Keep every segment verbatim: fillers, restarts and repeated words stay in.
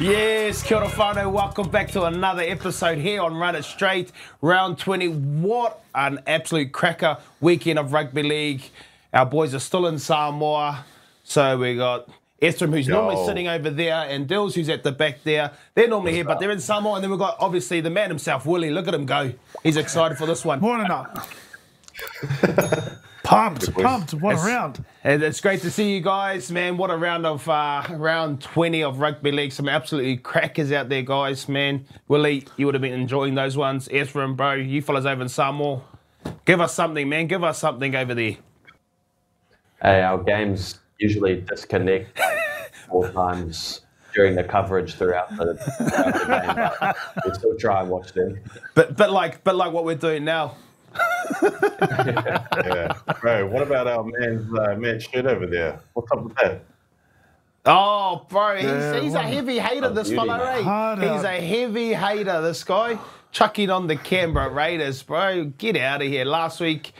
Yes, kia ora whanau. Welcome back to another episode here on Run It Straight, round twenty. What an absolute cracker weekend of rugby league. Our boys are still in Samoa, so we got Estram, who's Yo. normally sitting over there, and Dills, who's at the back there. They're normally here, but they're in Samoa, and then we've got, obviously, the man himself, Willie. Look at him go. He's excited for this one. Morning up. Pumped, pumped. What it's, a round. And it's great to see you guys, man. What a round of uh, round twenty of rugby league. Some absolutely crackers out there, guys, man. Willie, you would have been enjoying those ones. Estram, bro, you fellas over in Samoa. Give us something, man. Give us something over there. Hey, our games usually disconnect four times during the coverage throughout the, throughout the game, but we still try and watch them. But but like but like what we're doing now. yeah. yeah, bro. What about our man's uh, man Shirt over there? What's up with that? Oh, bro, he's, yeah, he's a heavy hater. This fella, right? He's a heavy hater. This guy chucking on the Canberra Raiders, bro. Get out of here. Last week.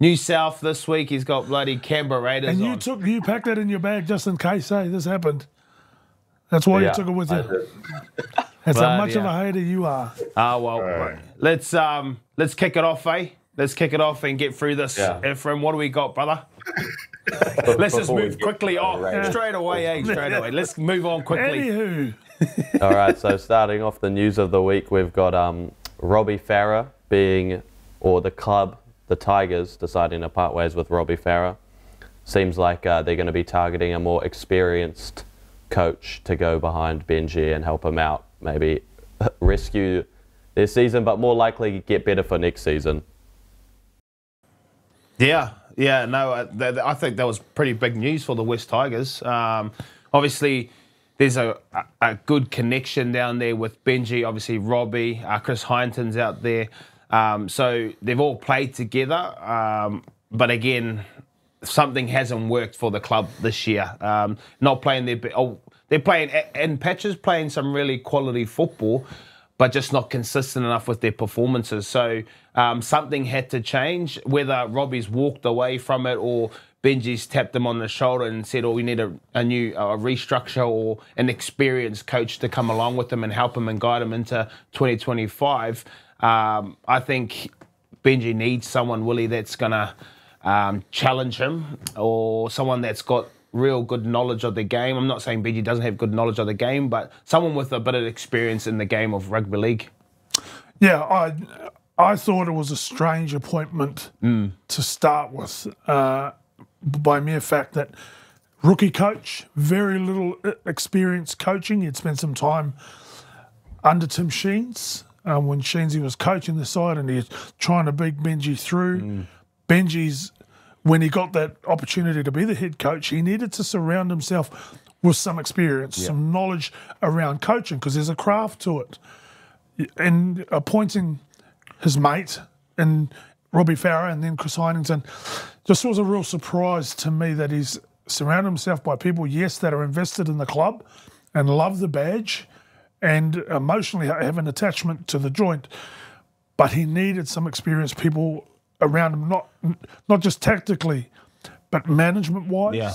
New South this week, he's got bloody Canberra Raiders And you on. took, you packed that in your bag just in case, hey, this happened. That's why yeah, you took it with I you. That's how much yeah. of a hater you are. Ah, well, right. let's um, let's kick it off, eh? Let's kick it off and get through this. Yeah. Ephraim, what do we got, brother? Let's just move quickly on. Raiders. Straight away, eh? Straight away. Let's move on quickly. Anywho. All right, so starting off the news of the week, we've got um, Robbie Farah being, or the club, the Tigers deciding to part ways with Robbie Farah. Seems like uh, they're going to be targeting a more experienced coach to go behind Benji and help him out, maybe rescue their season, but more likely get better for next season. Yeah, yeah, no, I, th I think that was pretty big news for the West Tigers. Um, obviously, there's a, a good connection down there with Benji, obviously Robbie, uh, Chris Hinton's out there. Um, so they've all played together, um, but again, something hasn't worked for the club this year. Um, not playing their, oh, they're playing, and Patch is playing some really quality football, but just not consistent enough with their performances. So um, something had to change. Whether Robbie's walked away from it or Benji's tapped him on the shoulder and said, "Oh, we need a, a new a restructure or an experienced coach to come along with him and help him and guide him into twenty twenty-five." Um, I think Benji needs someone, Willie, that's going to um, challenge him, or someone that's got real good knowledge of the game. I'm not saying Benji doesn't have good knowledge of the game, but someone with a bit of experience in the game of rugby league. Yeah, I I thought it was a strange appointment mm. to start with, uh, by mere fact that rookie coach, very little experience coaching. He'd spent some time under Tim Sheens. Um, when Sheensy was coaching the side and he was trying to beat Benji through. Mm. Benji's, when he got that opportunity to be the head coach, he needed to surround himself with some experience, yep. some knowledge around coaching, because there's a craft to it. And appointing his mate and Robbie Farah and then Chris Hinton just was a real surprise to me, that he's surrounded himself by people, yes, that are invested in the club and love the badge, and emotionally have an attachment to the joint, but he needed some experienced people around him, not not just tactically, but management-wise, yeah.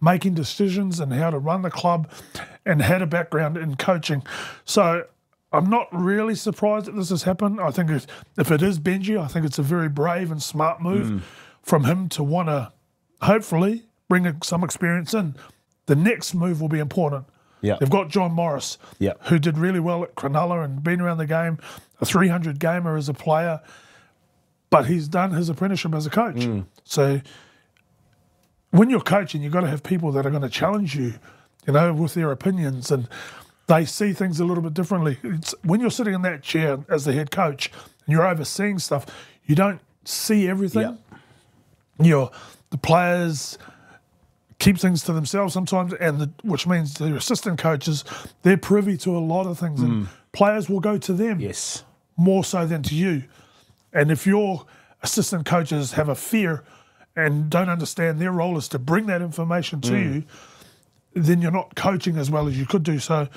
making decisions and how to run the club, and had a background in coaching. So I'm not really surprised that this has happened. I think if, if it is Benji, I think it's a very brave and smart move mm. from him to want to hopefully bring some experience in. The next move will be important. Yeah. They've got John Morris, yeah. who did really well at Cronulla and been around the game, a three hundred gamer as a player, but he's done his apprenticeship as a coach. Mm. So when you're coaching, you've got to have people that are going to challenge you, you know, with their opinions, and they see things a little bit differently. It's, when you're sitting in that chair as the head coach and you're overseeing stuff, you don't see everything. Yeah. You're, the players keep things to themselves sometimes, and the, which means their assistant coaches, they're privy to a lot of things, mm. and players will go to them yes. more so than to you. And if your assistant coaches have a fear and don't understand their role is to bring that information to mm. you, then you're not coaching as well as you could do. So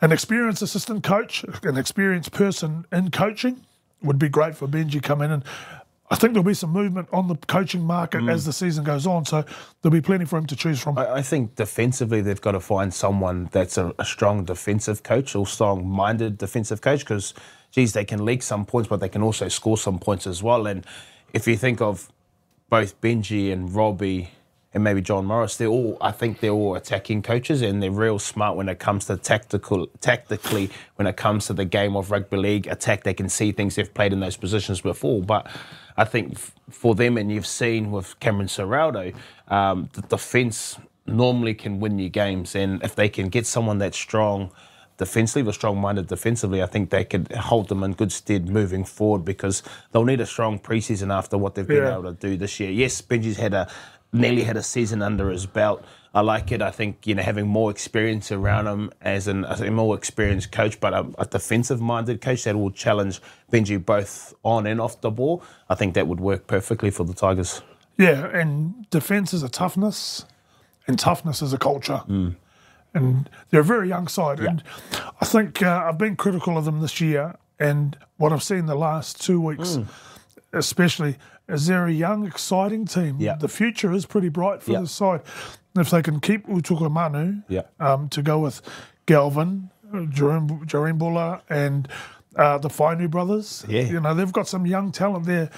an experienced assistant coach, an experienced person in coaching would be great for Benji to come in, and I think there'll be some movement on the coaching market mm. as the season goes on, so there'll be plenty for him to choose from. I, I think defensively they've got to find someone that's a, a strong defensive coach or strong-minded defensive coach because, geez, they can leak some points, but they can also score some points as well. And if you think of both Benji and Robbie and maybe John Morris, they're all, I think they're all attacking coaches and they're real smart when it comes to tactical, tactically, when it comes to the game of rugby league attack. They can see things they've played in those positions before. But I think for them, and you've seen with Cameron Ciraldo, um, the defence normally can win you games. And if they can get someone that's strong defensively, or strong-minded defensively, I think they could hold them in good stead moving forward because they'll need a strong preseason after what they've been yeah. able to do this year. Yes, Benji's had a nearly had a season under his belt. I like it. I think, you know, having more experience around him as an, a more experienced coach, but a, a defensive-minded coach that will challenge Benji both on and off the ball, I think that would work perfectly for the Tigers. Yeah, and defence is a toughness, and toughness is a culture. Mm. And they're a very young side. Yeah. And I think uh, I've been critical of them this year, and what I've seen the last two weeks, mm. especially, is they're a young, exciting team. Yeah. The future is pretty bright for yeah. this side. If they can keep Utukumanu yeah. um, to go with Galvin, Jarembula, and uh, the Whainu brothers, yeah. you know, they've got some young talent there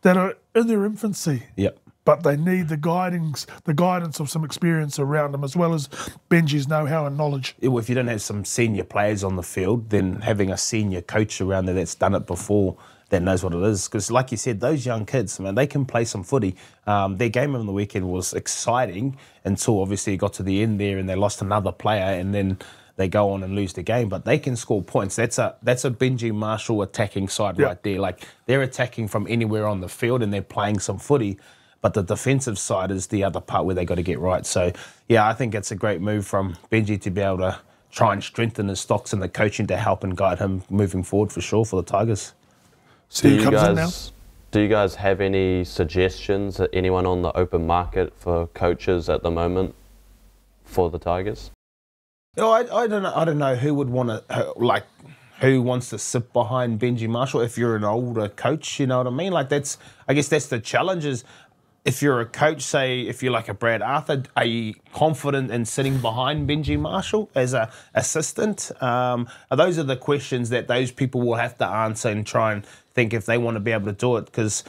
that are in their infancy. Yeah. But they need the guidings, the guidance of some experience around them, as well as Benji's know-how and knowledge. If you don't have some senior players on the field, then having a senior coach around there that's done it before, that knows what it is. Because like you said, those young kids, man, they can play some footy. Um, their game on the weekend was exciting until obviously it got to the end there and they lost another player and then they go on and lose the game, but they can score points. That's a that's a Benji Marshall attacking side yep. right there. Like they're attacking from anywhere on the field and they're playing some footy. But the defensive side is the other part where they got to get right. So, yeah, I think it's a great move from Benji to be able to try and strengthen his stocks and the coaching to help and guide him moving forward for sure for the Tigers. So do you guys, in now. Do you guys have any suggestions, anyone on the open market for coaches at the moment for the Tigers? No, I, I don't know. I don't know who would want to like. Who wants to sit behind Benji Marshall if you're an older coach? You know what I mean? Like that's. I guess that's the challenge is. If you're a coach, say, if you're like a Brad Arthur, are you confident in sitting behind Benji Marshall as an assistant? Um, those are the questions that those people will have to answer and try and think if they want to be able to do it because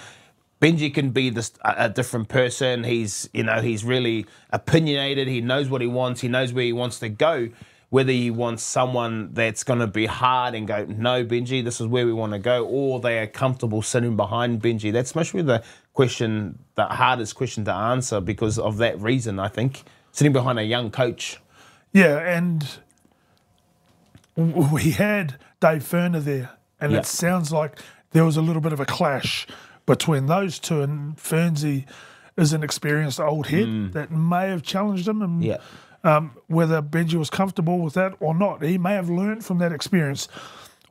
Benji can be this, a, a different person. He's, you know, he's really opinionated. He knows what he wants. He knows where he wants to go. Whether you want someone that's going to be hard and go, no, Benji, this is where we want to go, or they are comfortable sitting behind Benji. That's mostly the question, the hardest question to answer because of that reason, I think, sitting behind a young coach. Yeah, and we had Dave Furner there, and yeah. it sounds like there was a little bit of a clash between those two, and Fernsey is an experienced old head mm. that may have challenged him and yeah. Um, whether Benji was comfortable with that or not. He may have learned from that experience.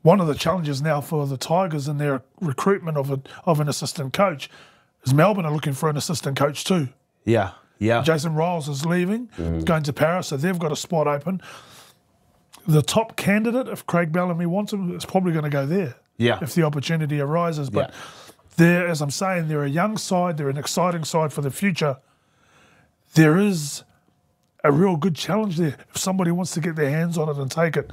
One of the challenges now for the Tigers in their recruitment of, a, of an assistant coach is Melbourne are looking for an assistant coach too. Yeah, yeah. Jason Riles is leaving, mm. going to Paris, so they've got a spot open. The top candidate, if Craig Bellamy wants him, is probably going to go there yeah. if the opportunity arises. But yeah. they're, as I'm saying, they're a young side, they're an exciting side for the future. There is a real good challenge there. If somebody wants to get their hands on it and take it,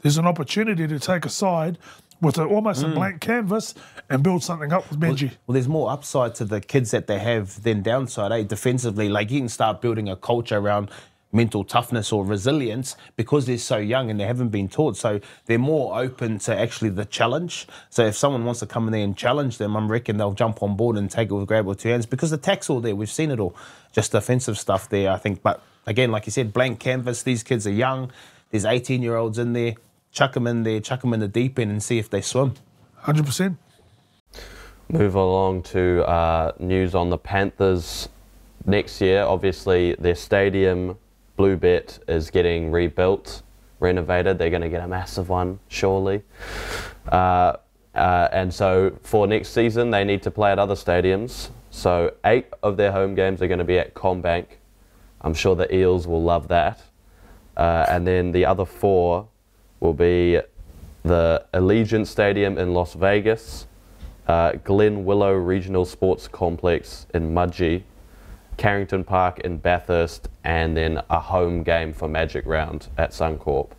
there's an opportunity to take a side with a, almost mm. a blank canvas and build something up with Benji. Well, well, there's more upside to the kids that they have than downside, eh? Defensively, like you can start building a culture around mental toughness or resilience because they're so young and they haven't been taught. So they're more open to actually the challenge. So if someone wants to come in there and challenge them, I reckon they'll jump on board and take it with grab with two hands because the tack's all there. We've seen it all. Just defensive stuff there, I think. But again, like you said, blank canvas. These kids are young. There's eighteen-year-olds in there. Chuck them in there. Chuck them in the deep end and see if they swim. one hundred percent. Move along to uh, news on the Panthers next year. Obviously, their stadium, Bluebet, is getting rebuilt, renovated. They're going to get a massive one, surely. Uh, uh, and so for next season, they need to play at other stadiums. So eight of their home games are going to be at Combank. I'm sure the Eels will love that. Uh, and then the other four will be the Allegiant Stadium in Las Vegas, uh, Glen Willow Regional Sports Complex in Mudgee, Carrington Park in Bathurst, and then a home game for Magic Round at Suncorp.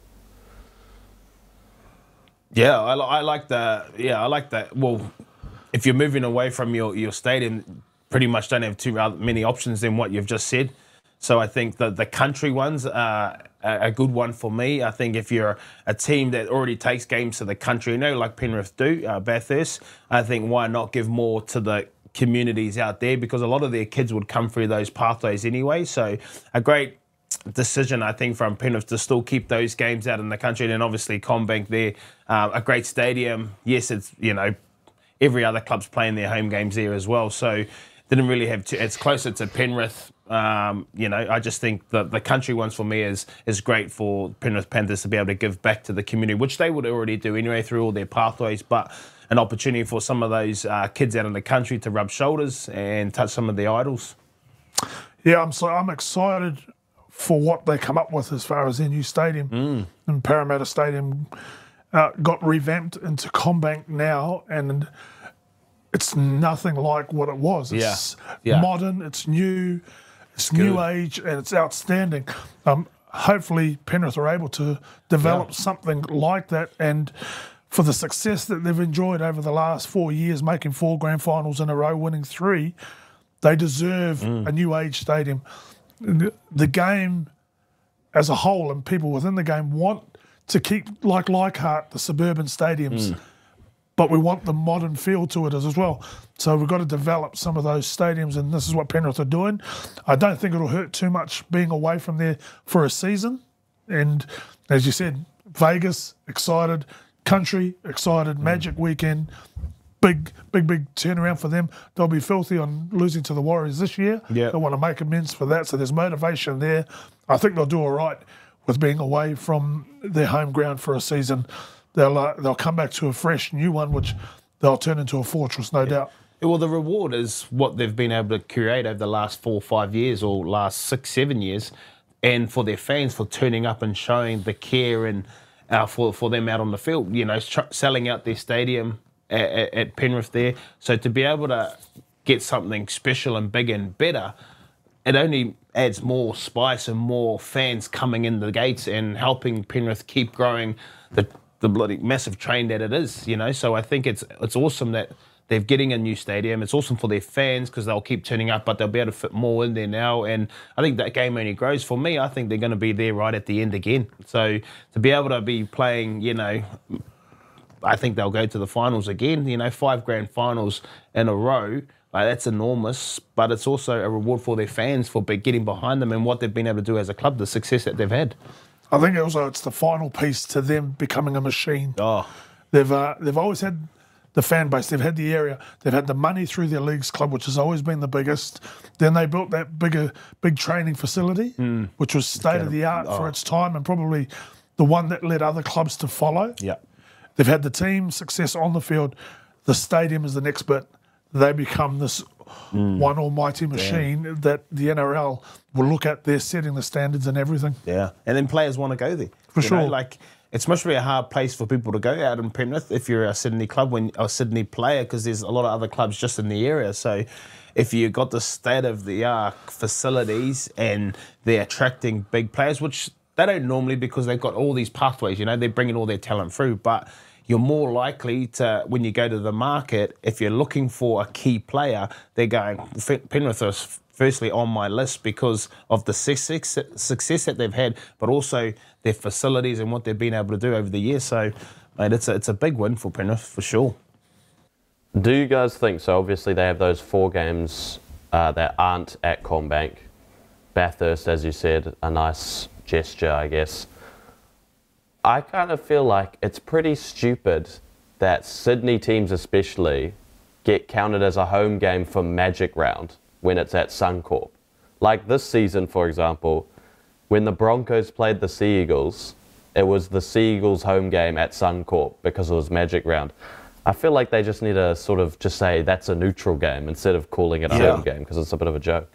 Yeah, I, I like that. Yeah, I like that. Well, if you're moving away from your, your stadium, pretty much don't have too many options than what you've just said. So I think the, the country ones are a good one for me. I think if you're a team that already takes games to the country, you know, like Penrith do, uh, Bathurst, I think why not give more to the communities out there, because a lot of their kids would come through those pathways anyway. So a great decision, I think, from Penrith to still keep those games out in the country. And then obviously Combank there, uh, a great stadium. Yes, it's, you know, every other club's playing their home games there as well. So didn't really have to, it's closer to Penrith. Um, you know, I just think that the country ones for me is is great for Penrith Panthers to be able to give back to the community, which they would already do anyway through all their pathways, but an opportunity for some of those uh, kids out in the country to rub shoulders and touch some of the idols. Yeah, I'm so I'm excited for what they come up with as far as their new stadium. Mm. And Parramatta Stadium uh, got revamped into Combank now, and it's nothing like what it was. It's yeah. Yeah. modern, it's new, it's Good. new age, and it's outstanding. Um, hopefully Penrith are able to develop yeah. something like that, and for the success that they've enjoyed over the last four years, making four grand finals in a row, winning three, they deserve mm. a new age stadium. The game as a whole and people within the game want to keep, like Leichhardt, the suburban stadiums, mm. but we want the modern feel to it as well. So we've got to develop some of those stadiums, and this is what Penrith are doing. I don't think it'll hurt too much being away from there for a season. And as you said, Vegas, excited. Country, excited, Magic weekend, big, big, big turnaround for them. They'll be filthy on losing to the Warriors this year. Yep. They want to make amends for that, so there's motivation there. I think they'll do all right with being away from their home ground for a season. They'll uh, they'll come back to a fresh new one, which they'll turn into a fortress, no yeah. doubt. Well, the reward is what they've been able to create over the last four or five years or last six, seven years, and for their fans for turning up and showing the care and Uh, for, for them out on the field, you know, tr selling out their stadium at, at, at Penrith there. So to be able to get something special and big and better, it only adds more spice and more fans coming in the gates and helping Penrith keep growing the, the bloody massive train that it is, you know. So I think it's it's awesome that they're getting a new stadium. It's awesome for their fans because they'll keep turning up, but they'll be able to fit more in there now. And I think that game only grows. For me, I think they're going to be there right at the end again. So to be able to be playing, you know, I think they'll go to the finals again. You know, five grand finals in a row, like, that's enormous. But it's also a reward for their fans for getting behind them and what they've been able to do as a club, the success that they've had. I think also it's the final piece to them becoming a machine. Oh, they've uh, they've always had the fan base, they've had the area, they've had the money through their leagues club, which has always been the biggest. Then they built that bigger, big training facility, mm. which was state-of-the-art oh. for its time and probably the one that led other clubs to follow. Yeah, they've had the team success on the field. The stadium is the next bit. They become this mm. one almighty machine yeah. that the N R L will look at. They're setting the standards and everything. Yeah, and then players want to go there. For sure. Know, like, it's must be a hard place for people to go out in Penrith if you're a Sydney club, when a Sydney player, because there's a lot of other clubs just in the area. So if you've got the state-of-the-art facilities and they're attracting big players, which they don't normally because they've got all these pathways, you know, they're bringing all their talent through. But you're more likely to, when you go to the market, if you're looking for a key player, they're going, Penrith are firstly on my list because of the success that they've had, but also their facilities and what they've been able to do over the years. So, mate, it's a, it's a big win for Penrith, for sure. Do you guys think, so obviously they have those four games uh, that aren't at Combank. Bathurst, as you said, a nice gesture, I guess. I kind of feel like it's pretty stupid that Sydney teams especially get counted as a home game for Magic Round when it's at Suncorp. Like this season, for example, when the Broncos played the Sea Eagles, it was the Sea Eagles home game at Suncorp because it was Magic Round. I feel like they just need to sort of just say that's a neutral game instead of calling it a yeah. home game, because it's a bit of a joke.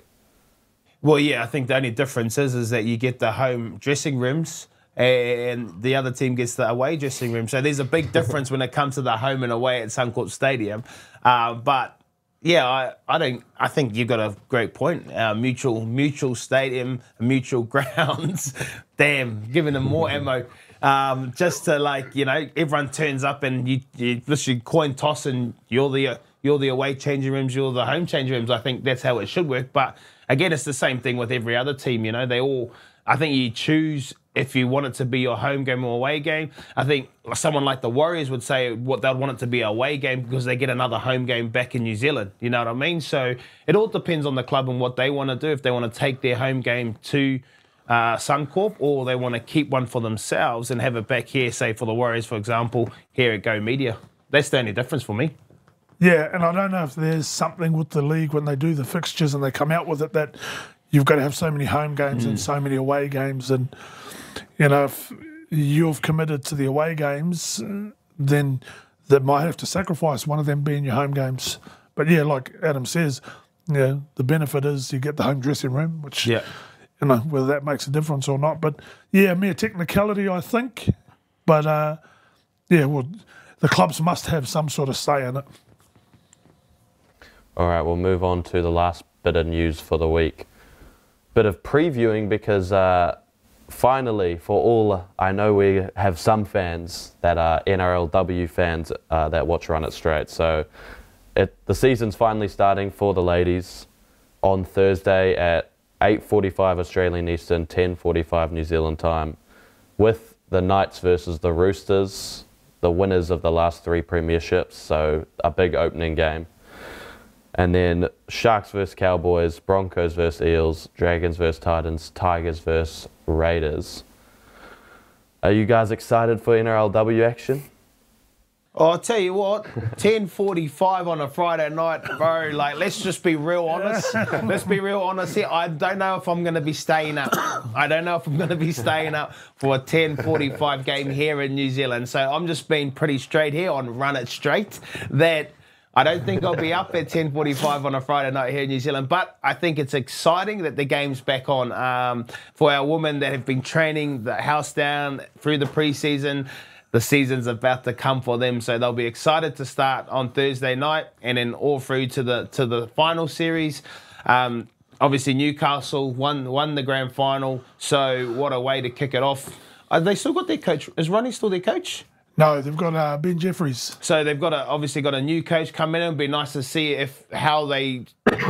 Well, yeah, I think the only difference is, is that you get the home dressing rooms and the other team gets the away dressing room. So there's a big difference when it comes to the home and away at Suncorp Stadium. Uh, but yeah, I, I think I think you got a great point. Uh, mutual mutual stadium, mutual grounds. Damn, giving them more ammo. Um, just to like, you know, everyone turns up and you, you literally coin toss and you're the you're the away changing rooms, you're the home changing rooms. I think that's how it should work. But again, it's the same thing with every other team. You know, they all. I think you choose if you want it to be your home game or away game. I think someone like the Warriors would say what they'd want it to be, a away game, because they get another home game back in New Zealand. You know what I mean? So it all depends on the club and what they want to do. If they want to take their home game to uh, Suncorp, or they want to keep one for themselves and have it back here, say for the Warriors, for example, here at Go Media. That's the only difference for me. Yeah, and I don't know if there's something with the league when they do the fixtures and they come out with it that you've got to have so many home games mm. and so many away games. And, you know, if you've committed to the away games, then they might have to sacrifice one of them being your home games. But, yeah, like Adam says, you know, the benefit is you get the home dressing room, which, yeah. you know, whether that makes a difference or not. But, yeah, mere technicality, I think. But, uh, yeah, well, the clubs must have some sort of say in it. All right, we'll move on to the last bit of news for the week. Bit of previewing because uh, finally, for all, I know we have some fans that are N R L W fans uh, that watch Run It Straight. So it, the season's finally starting for the ladies on Thursday at eight forty-five Australian Eastern, ten forty-five New Zealand time, with the Knights versus the Roosters, the winners of the last three premierships. So a big opening game. And then Sharks versus Cowboys, Broncos versus Eels, Dragons versus Titans, Tigers versus Raiders. Are you guys excited for N R L W action? Oh, I'll tell you what, ten forty-five on a Friday night, bro, like, let's just be real honest. Let's be real honest here. I don't know if I'm going to be staying up. I don't know if I'm going to be staying up for a ten forty-five game here in New Zealand. So I'm just being pretty straight here on Run It Straight that I don't think I'll be up at ten forty-five on a Friday night here in New Zealand, but I think it's exciting that the game's back on um, for our women that have been training the house down through the preseason. The season's about to come for them, so they'll be excited to start on Thursday night and then all through to the to the final series. Um, obviously, Newcastle won won the grand final, so what a way to kick it off. Have they still got their coach? Is Ronnie still their coach? No, they've got uh, Ben Jeffries. So they've got a, obviously got a new coach coming in. It'd be nice to see if how they,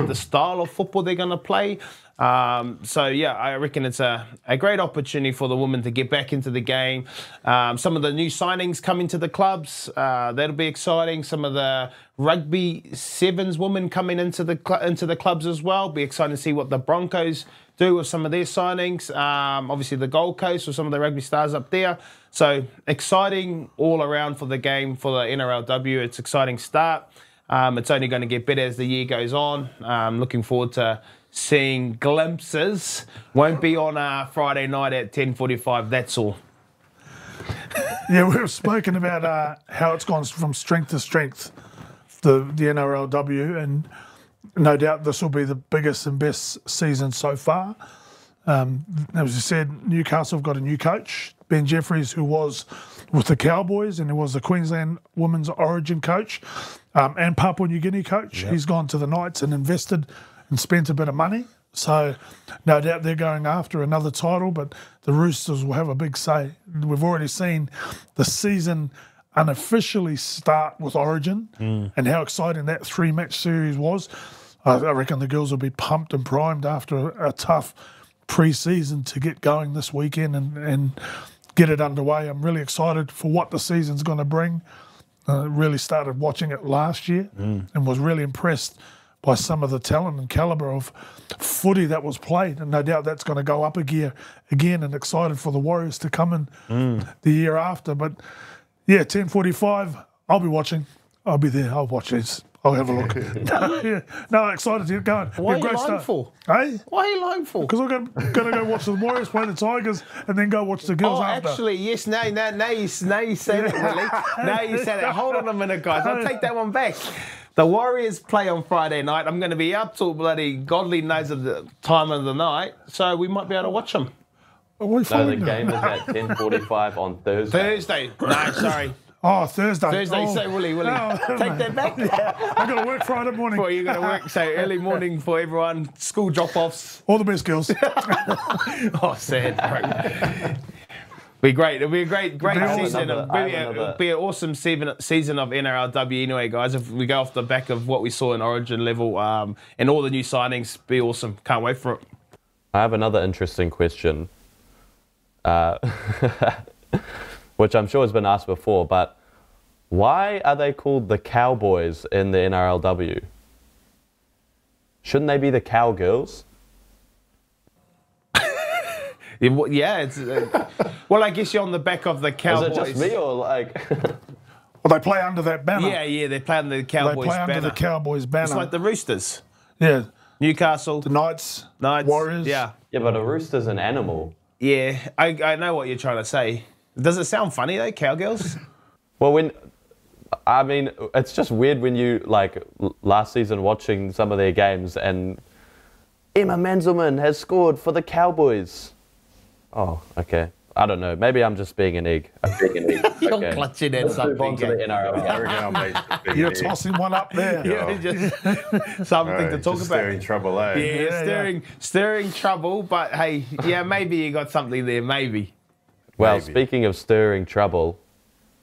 the style of football they're going to play. Um, so, yeah, I reckon it's a, a great opportunity for the women to get back into the game. Um, some of the new signings coming to the clubs, uh, that'll be exciting. Some of the rugby sevens women coming into the, cl into the clubs as well. Be exciting to see what the Broncos do with some of their signings. Um, obviously, the Gold Coast with some of the rugby stars up there. So, exciting all around for the game, for the N R L W. It's an exciting start. Um, it's only going to get better as the year goes on. Um, looking forward to seeing glimpses. Won't be on a Friday night at ten forty-five, that's all. Yeah, we've spoken about uh, how it's gone from strength to strength, the, the N R L W, and no doubt this will be the biggest and best season so far. Um, as you said, Newcastle have got a new coach, Ben Jeffries, who was with the Cowboys and who was the Queensland Women's Origin coach um, and Papua New Guinea coach. Yep. He's gone to the Knights and invested and spent a bit of money. So no doubt they're going after another title, but the Roosters will have a big say. We've already seen the season unofficially start with Origin mm. and how exciting that three-match series was. I, I reckon the girls will be pumped and primed after a, a tough pre-season to get going this weekend and, and get it underway. I'm really excited for what the season's going to bring. I uh, really started watching it last year mm. and was really impressed by some of the talent and calibre of footy that was played. And no doubt that's going to go up a gear again, and excited for the Warriors to come in mm. the year after. But, yeah, ten forty-five, I'll be watching. I'll be there. I'll watch this. I'll have a look. no, yeah. no, excited to get going. Why yeah, are you lying for? Hey? Why are you lying for? Because I'm going to go watch the Warriors play the Tigers and then go watch the girls oh, after. Oh, actually, yes. Now, now, now you, now you say that, really. Now you say that. Hold on a minute, guys. I'll take that one back. The Warriors play on Friday night. I'm going to be up till bloody godly knows of the time of the night, so we might be able to watch them. Are so the now? game is at ten forty-five on Thursday. Thursday. No, sorry. Oh, Thursday. Thursday, oh. say Willie, Willie. Oh, Take that back now. I've got to work Friday morning. Well, you've got to work, so early morning for everyone. School drop-offs. All the best, girls. Oh, sad. Be great. It'll be a great, great season. It'll be, a, it'll be an awesome season, season of N R L W anyway, guys. If we go off the back of what we saw in Origin level um, and all the new signings, be awesome. Can't wait for it. I have another interesting question, uh, which I'm sure has been asked before, but why are they called the Cowboys in the N R L W? Shouldn't they be the Cowgirls? Yeah, it's, uh, well, I guess you're on the back of the Cowboys. Is it just me or like... Well, they play under that banner. Yeah, yeah, they play under the Cowboys banner. They play banner. under the Cowboys banner. It's like the Roosters. Yeah. Newcastle. The Knights. Knights. Warriors. Yeah. Yeah, but a rooster's an animal. Yeah, I, I know what you're trying to say. Does it sound funny though, Cowgirls? Well, when... I mean, it's just weird when you, like, last season watching some of their games and... Emma Manzelman has scored for the Cowboys. Oh, okay. I don't know. Maybe I'm just being an egg. I'm being an egg. You're okay. clutching at Let's something. To the N R L. You're tossing one up there. Yeah, just something no, to talk just about. Stirring trouble, eh? Yeah, yeah, yeah. stirring, stirring trouble. But hey, yeah, maybe you got something there. Maybe. Well, maybe. Speaking of stirring trouble,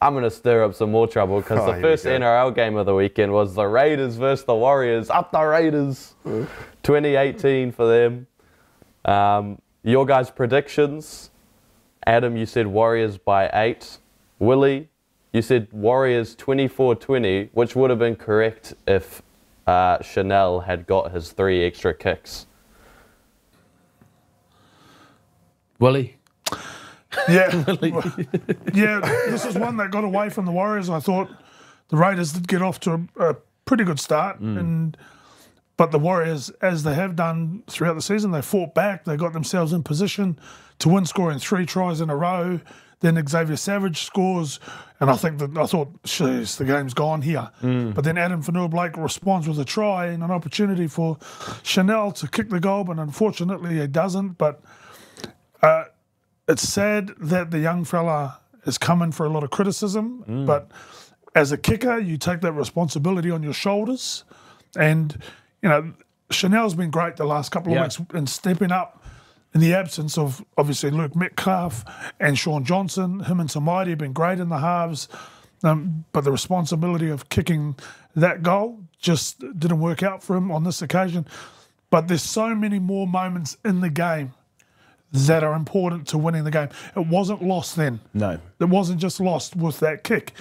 I'm gonna stir up some more trouble because oh, the first N R L game of the weekend was the Raiders versus the Warriors. Up the Raiders, twenty eighteen for them. Um. Your guys' predictions. Adam, you said Warriors by eight. Willie, you said Warriors twenty-four twenty, which would have been correct if uh, Chanel had got his three extra kicks. Willie. Yeah. Willie. Yeah, this is one that got away from the Warriors. I thought the Raiders did get off to a, a pretty good start. Mm. and. But the Warriors, as they have done throughout the season, they fought back. They got themselves in position to win, scoring three tries in a row. Then Xavier Savage scores, and I think that I thought, "Jeez, the game's gone here." Mm. But then Adam Fanua Blake responds with a try and an opportunity for Chanel to kick the goal, but unfortunately, he doesn't. But uh, it's sad that the young fella is coming for a lot of criticism. Mm. But as a kicker, you take that responsibility on your shoulders, and you know, Chanel's been great the last couple of yeah. weeks in stepping up in the absence of, obviously, Luke Metcalf and Sean Johnson. Him and Samaiti have been great in the halves, um, but the responsibility of kicking that goal just didn't work out for him on this occasion. But there's so many more moments in the game that are important to winning the game. It wasn't lost then. No. It wasn't just lost with that kick.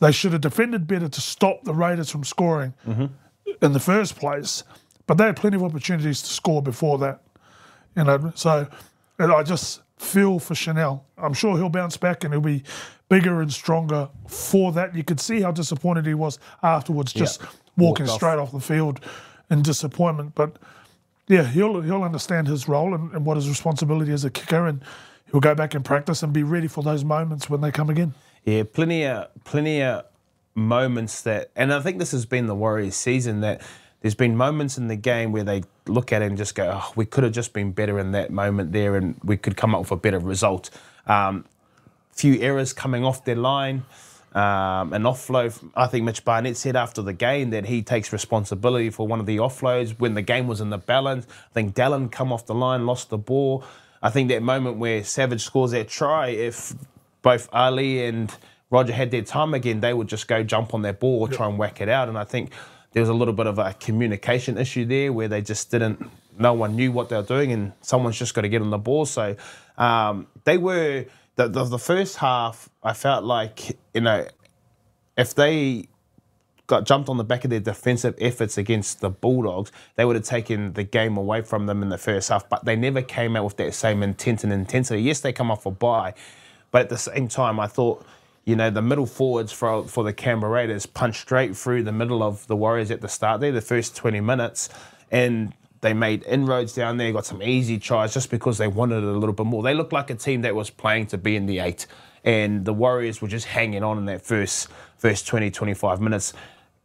They should have defended better to stop the Raiders from scoring. Mm-hmm. In the first place, but they had plenty of opportunities to score before that, you know. So, and I just feel for Chanel. I'm sure he'll bounce back and he'll be bigger and stronger for that. You could see how disappointed he was afterwards, just yeah. walking off. straight off the field in disappointment. But yeah, he'll he'll understand his role and, and what his responsibility as a kicker, and he'll go back and practice and be ready for those moments when they come again. Yeah, plenty of plenty of. moments that, and I think this has been the Warriors season, that there's been moments in the game where they look at it and just go, oh, we could have just been better in that moment there and we could come up with a better result. Um, few errors coming off their line, um, an offload. I think Mitch Barnett said after the game that he takes responsibility for one of the offloads when the game was in the balance. I think Dallin come off the line, lost the ball. I think that moment where Savage scores that try, if both Ali and Roger had their time again, they would just go jump on that ball or try and whack it out. And I think there was a little bit of a communication issue there where they just didn't, no one knew what they were doing and someone's just got to get on the ball. So um, they were, the, the, the first half, I felt like, you know, if they got jumped on the back of their defensive efforts against the Bulldogs, they would have taken the game away from them in the first half, but they never came out with that same intent and intensity. Yes, they come off a bye, but at the same time, I thought, you know, the middle forwards for for the Canberra Raiders punched straight through the middle of the Warriors at the start there, the first twenty minutes, and they made inroads down there, got some easy tries just because they wanted it a little bit more. They looked like a team that was playing to be in the eight, and the Warriors were just hanging on in that first, first twenty, twenty-five minutes.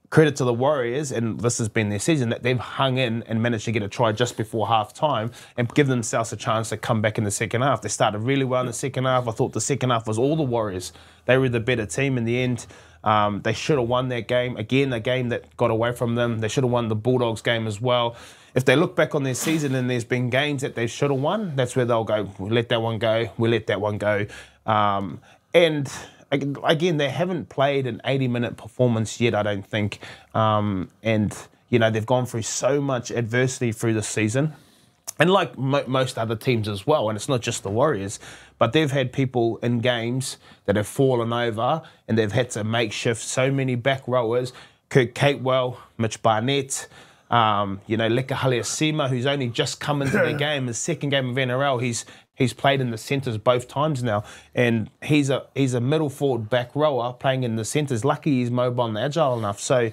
credit to the Warriors, and this has been their season, that they've hung in and managed to get a try just before half-time and give themselves a chance to come back in the second half. They started really well in the second half. I thought the second half was all the Warriors. They were the better team in the end. Um, they should have won that game. Again, a game that got away from them. They should have won the Bulldogs game as well. If they look back on their season and there's been games that they should have won, that's where they'll go, we let that one go, we let that one go. Um, and... Again, they haven't played an eighty-minute performance yet, I don't think. Um, and, you know, they've gone through so much adversity through the season. And like mo most other teams as well, and it's not just the Warriors, but they've had people in games that have fallen over and they've had to make shift so many back rowers. Kurt Capewell, Mitch Barnett, um, you know, Lekahaliasima, who's only just come into the game, his second game of N R L, he's... He's played in the centres both times now, and he's a he's a middle forward back rower playing in the centres. Lucky he's mobile and agile enough. So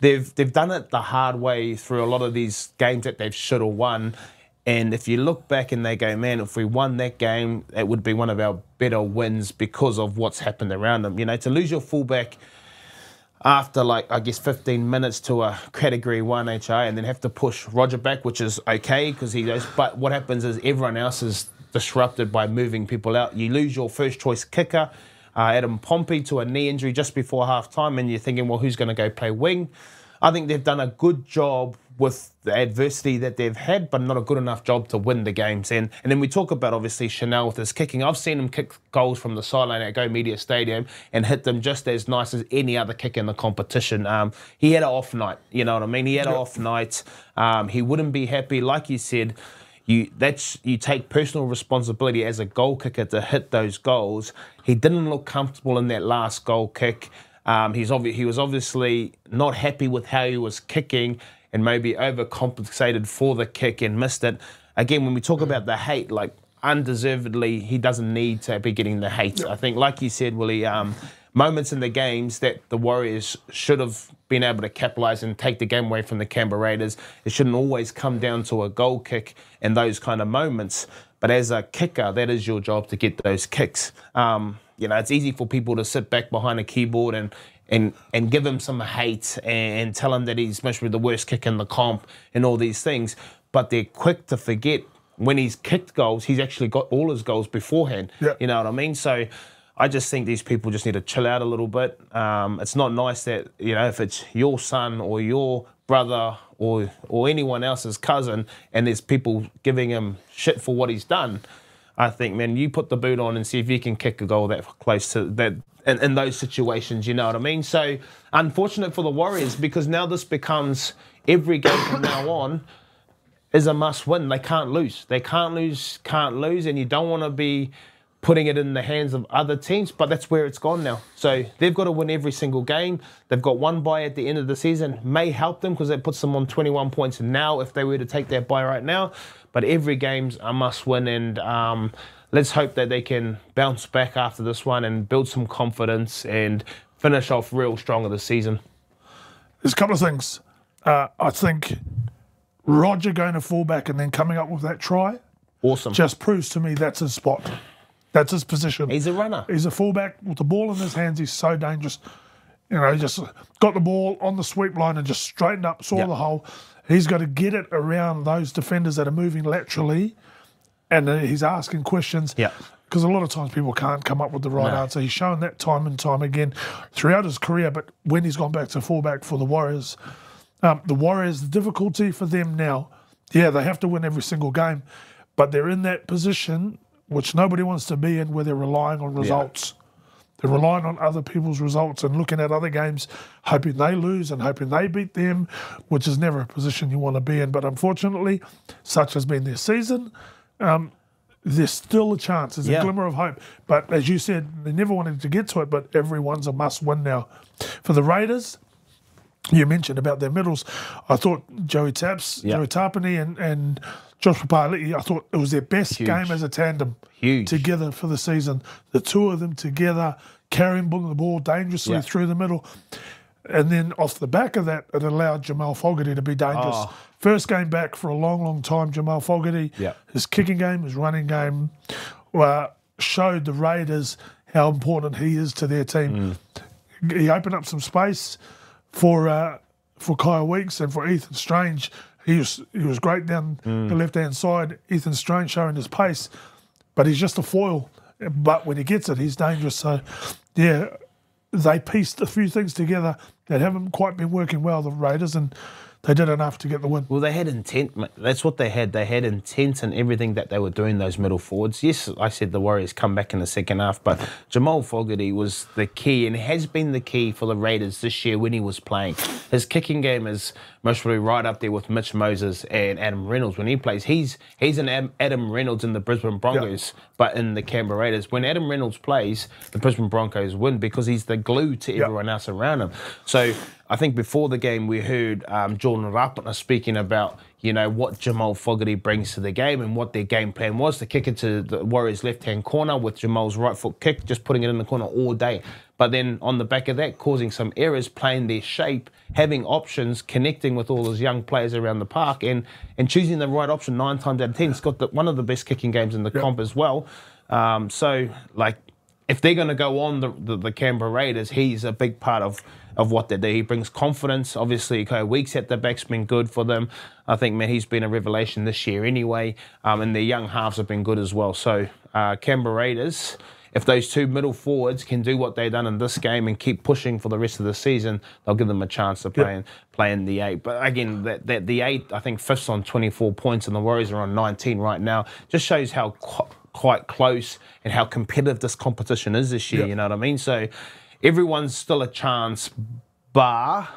they've they've done it the hard way through a lot of these games that they've should have won. And if you look back and they go, man, if we won that game, it would be one of our better wins because of what's happened around them. You know, to lose your fullback after, like, I guess fifteen minutes to a Category one H I and then have to push Roger back, which is okay because he goes, but what happens is everyone else is disrupted by moving people out. You lose your first choice kicker, uh, Adam Pompey, to a knee injury just before half time, and you're thinking, well, who's going to go play wing? I think they've done a good job with the adversity that they've had, but not a good enough job to win the games. And and then we talk about, obviously, Chanel with his kicking. I've seen him kick goals from the sideline at Go Media Stadium and hit them just as nice as any other kick in the competition. Um, he had an off night, you know what I mean? He had an off night. Um, he wouldn't be happy, like you said. You, that's, you take personal responsibility as a goal kicker to hit those goals. He didn't look comfortable in that last goal kick. Um, he's obvi he was obviously not happy with how he was kicking and maybe overcompensated for the kick and missed it. Again, when we talk about the hate, like undeservedly, he doesn't need to be getting the hate. I think, like you said, Willie, um, moments in the games that the Warriors should have been able to capitalise and take the game away from the Canberra Raiders. It shouldn't always come down to a goal kick and those kind of moments. But as a kicker, that is your job to get those kicks. Um, you know, it's easy for people to sit back behind a keyboard and and and give him some hate and tell him that he's must be the worst kick in the comp and all these things. But they're quick to forget when he's kicked goals, he's actually got all his goals beforehand. Yeah. You know what I mean? So I just think these people just need to chill out a little bit. Um, it's not nice that, you know, if it's your son or your brother or or anyone else's cousin and there's people giving him shit for what he's done, I think, man, you put the boot on and see if you can kick a goal that close to that in, in those situations, you know what I mean? So unfortunate for the Warriors because now this becomes every game from now on is a must win. They can't lose. They can't lose, can't lose, and you don't want to be putting it in the hands of other teams, but that's where it's gone now. So they've got to win every single game. They've got one bye at the end of the season. May help them because that puts them on twenty-one points now if they were to take that bye right now. But every game's a must win, and um, let's hope that they can bounce back after this one and build some confidence and finish off real strong of the season. There's a couple of things. Uh, I think Roger going to fullback and then coming up with that try awesome. Just proves to me that's his spot. That's his position. He's a runner. He's a fullback with the ball in his hands. He's so dangerous. You know, he just got the ball on the sweep line and just straightened up, saw yep. the hole. He's got to get it around those defenders that are moving laterally, and he's asking questions. Yeah. Because a lot of times people can't come up with the right no. answer. He's shown that time and time again throughout his career, but when he's gone back to fullback for the Warriors, um, the Warriors, the difficulty for them now, yeah, they have to win every single game, but they're in that position which nobody wants to be in, where they're relying on results. Yeah. They're relying on other people's results and looking at other games, hoping they lose and hoping they beat them, which is never a position you want to be in. But unfortunately, such has been their season. Um, there's still a chance. There's yeah. a glimmer of hope. But as you said, they never wanted to get to it, but everyone's a must-win now. For the Raiders, you mentioned about their middles. I thought Joey Taps, yeah. Joey Tarpany and... and Josh Papali'i, I thought it was their best Huge. game as a tandem Huge. together for the season. The two of them together, carrying the ball dangerously yeah. through the middle. And then off the back of that, it allowed Jamal Fogarty to be dangerous. Oh. First game back for a long, long time, Jamal Fogarty. Yeah. His kicking game, his running game, uh, showed the Raiders how important he is to their team. Mm. He opened up some space. for uh, for Kyle Weeks and for Ethan Strange. He was he was great down mm. the left hand side. Ethan Strange showing his pace, but he's just a foil. But when he gets it, he's dangerous. So, yeah, they pieced a few things together that haven't quite been working well, the Raiders, and they did enough to get the win. Well, they had intent. That's what they had. They had intent in everything that they were doing, those middle forwards. Yes, I said the Warriors come back in the second half, but Jamal Fogarty was the key and has been the key for the Raiders this year when he was playing. His kicking game is most probably right up there with Mitch Moses and Adam Reynolds. When he plays, he's he's an Adam Reynolds in the Brisbane Broncos, yep. but in the Canberra Raiders. When Adam Reynolds plays, the Brisbane Broncos win because he's the glue to yep. everyone else around him. So I think before the game we heard um, Jordan Rapana speaking about, you know, what Jamal Fogarty brings to the game and what their game plan was to kick it to the Warriors' left-hand corner with Jamal's right foot kick, just putting it in the corner all day. But then on the back of that, causing some errors, playing their shape, having options, connecting with all those young players around the park and and choosing the right option nine times out of ten. It's got the, one of the best kicking games in the yep. comp as well. Um, so, like, if they're going to go on the, the, the Canberra Raiders, he's a big part of of what they do. He brings confidence. Obviously, Kyle Weeks at the back's been good for them. I think, man, he's been a revelation this year anyway, um, and their young halves have been good as well. So uh, Canberra Raiders, if those two middle forwards can do what they've done in this game and keep pushing for the rest of the season, they'll give them a chance to play, yep. in, play in the eight. But again, that, that the eight, I think, fifth's on twenty-four points and the Warriors are on nineteen right now. Just shows how co quite close and how competitive this competition is this year, yep. you know what I mean? So everyone's still a chance, bar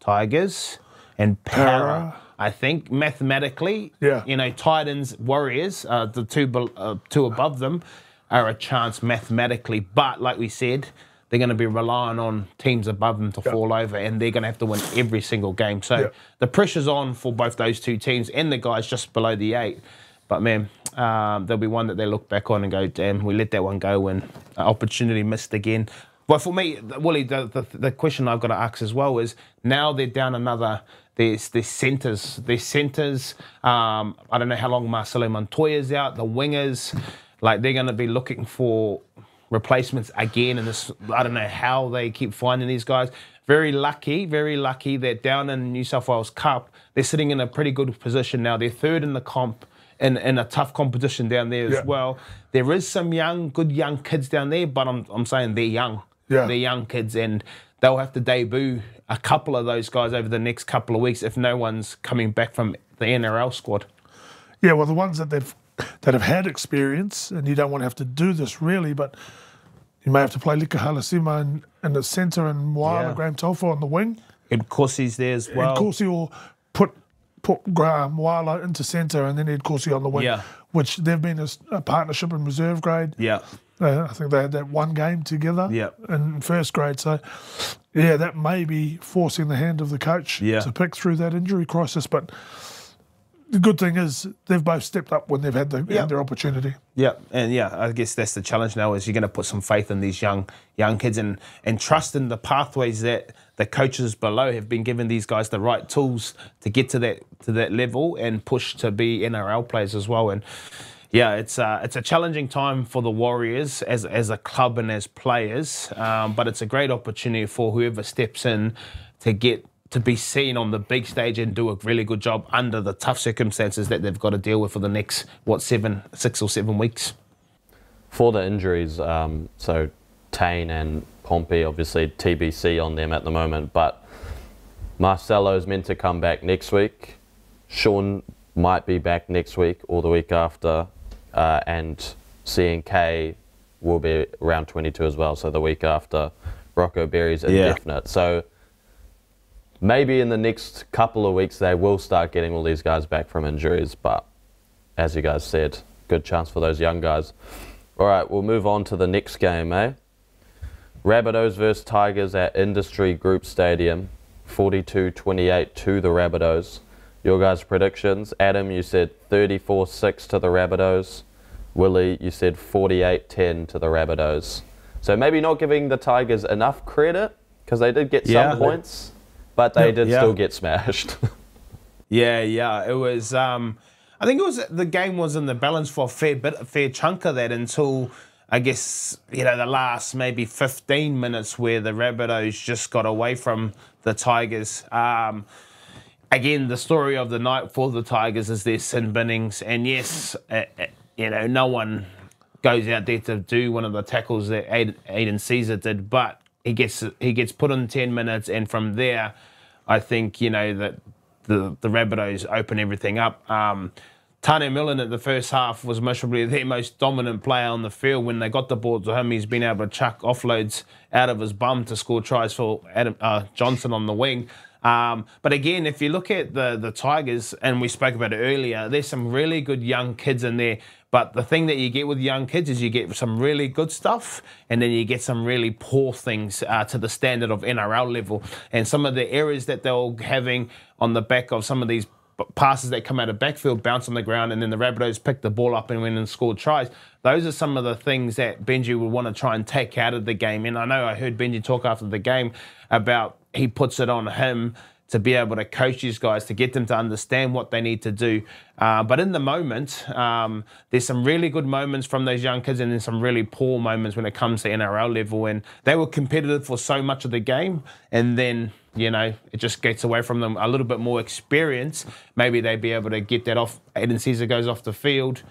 Tigers and Para. Para. I think mathematically, yeah. you know, Titans, Warriors, uh, the two uh, two above them, are a chance mathematically. But like we said, they're going to be relying on teams above them to yep. fall over, and they're going to have to win every single game. So yep. the pressure's on for both those two teams and the guys just below the eight. But man, um, there'll be one that they look back on and go, damn, we let that one go and uh, opportunity missed again. But for me, Willie, the, the, the question I've got to ask as well is, now they're down another, there's their centres, their centres, um, I don't know how long Marcelo Montoya's out, the wingers, like they're going to be looking for replacements again, and this, I don't know how they keep finding these guys. Very lucky, very lucky that down in New South Wales Cup, they're sitting in a pretty good position now. They're third in the comp, In, in a tough competition down there as yeah. well. There is some young, good young kids down there, but I'm, I'm saying they're young. Yeah. They're young kids, and they'll have to debut a couple of those guys over the next couple of weeks if no one's coming back from the N R L squad. Yeah, well, the ones that they've that have had experience, and you don't want to have to do this really, but you may have to play Lekahaliasima in, in the centre and Whainu yeah. and Graham Tolfo on the wing. And Corsi's there as well. And Corsi will put... put Graham Wala into centre and then Ed Corsi on the wing, yeah. which they've been a, a partnership in reserve grade. Yeah, uh, I think they had that one game together yeah. in first grade. So, yeah, that may be forcing the hand of the coach yeah. to pick through that injury crisis. But the good thing is they've both stepped up when they've had, the, yeah. had their opportunity. Yeah, and yeah, I guess that's the challenge now is you're going to put some faith in these young young kids and, and trust in the pathways that the coaches below have been giving these guys the right tools to get to that to that level and push to be N R L players as well. And yeah, it's a, it's a challenging time for the Warriors as as a club and as players, um, but it's a great opportunity for whoever steps in to get to be seen on the big stage and do a really good job under the tough circumstances that they've got to deal with for the next what seven, six or seven weeks. For the injuries, um, so Tane and Pompey, obviously T B C on them at the moment, but Marcelo's meant to come back next week. Sean might be back next week or the week after, uh, and C N K will be around twenty-two as well, so the week after. Rocco Berry's indefinite. Yeah. So maybe in the next couple of weeks they will start getting all these guys back from injuries, but as you guys said, good chance for those young guys. All right, we'll move on to the next game, eh? Rabbitohs versus Tigers at Industry Group Stadium, forty-two twenty-eight to the Rabbitohs. Your guys' predictions, Adam, you said thirty-four six to the Rabbitohs. Willie, you said forty-eight ten to the Rabbitohs. So maybe not giving the Tigers enough credit, because they did get yeah. some points, but they did yeah. still get smashed. yeah, yeah, it was, um, I think it was, the game was in the balance for a fair, bit, a fair chunk of that until I guess, you know, the last maybe fifteen minutes where the Rabbitohs just got away from the Tigers. Um, again, the story of the night for the Tigers is their sin binnings. And yes, uh, uh, you know, no one goes out there to do one of the tackles that Aiden Caesar did, but he gets he gets put in ten minutes, and from there, I think, you know, that the, the Rabbitohs open everything up. Um, Tane Millen at the first half was miserably their most dominant player on the field. When they got the ball to him, he's been able to chuck offloads out of his bum to score tries for Adam uh, Johnson on the wing. Um, but again, if you look at the, the Tigers, and we spoke about it earlier, there's some really good young kids in there. But the thing that you get with young kids is you get some really good stuff, and then you get some really poor things uh, to the standard of N R L level. And some of the errors that they're having on the back of some of these passes that come out of backfield, bounce on the ground, and then the Rabbitohs pick the ball up and went and scored tries. Those are some of the things that Benji would want to try and take out of the game. And I know I heard Benji talk after the game about he puts it on him to be able to coach these guys, to get them to understand what they need to do. Uh, but in the moment, um, there's some really good moments from those young kids, and then some really poor moments when it comes to N R L level. And they were competitive for so much of the game, and then, you know, it just gets away from them. A little bit more experience, maybe they'd be able to get that off. Aiden Caesar goes off the field.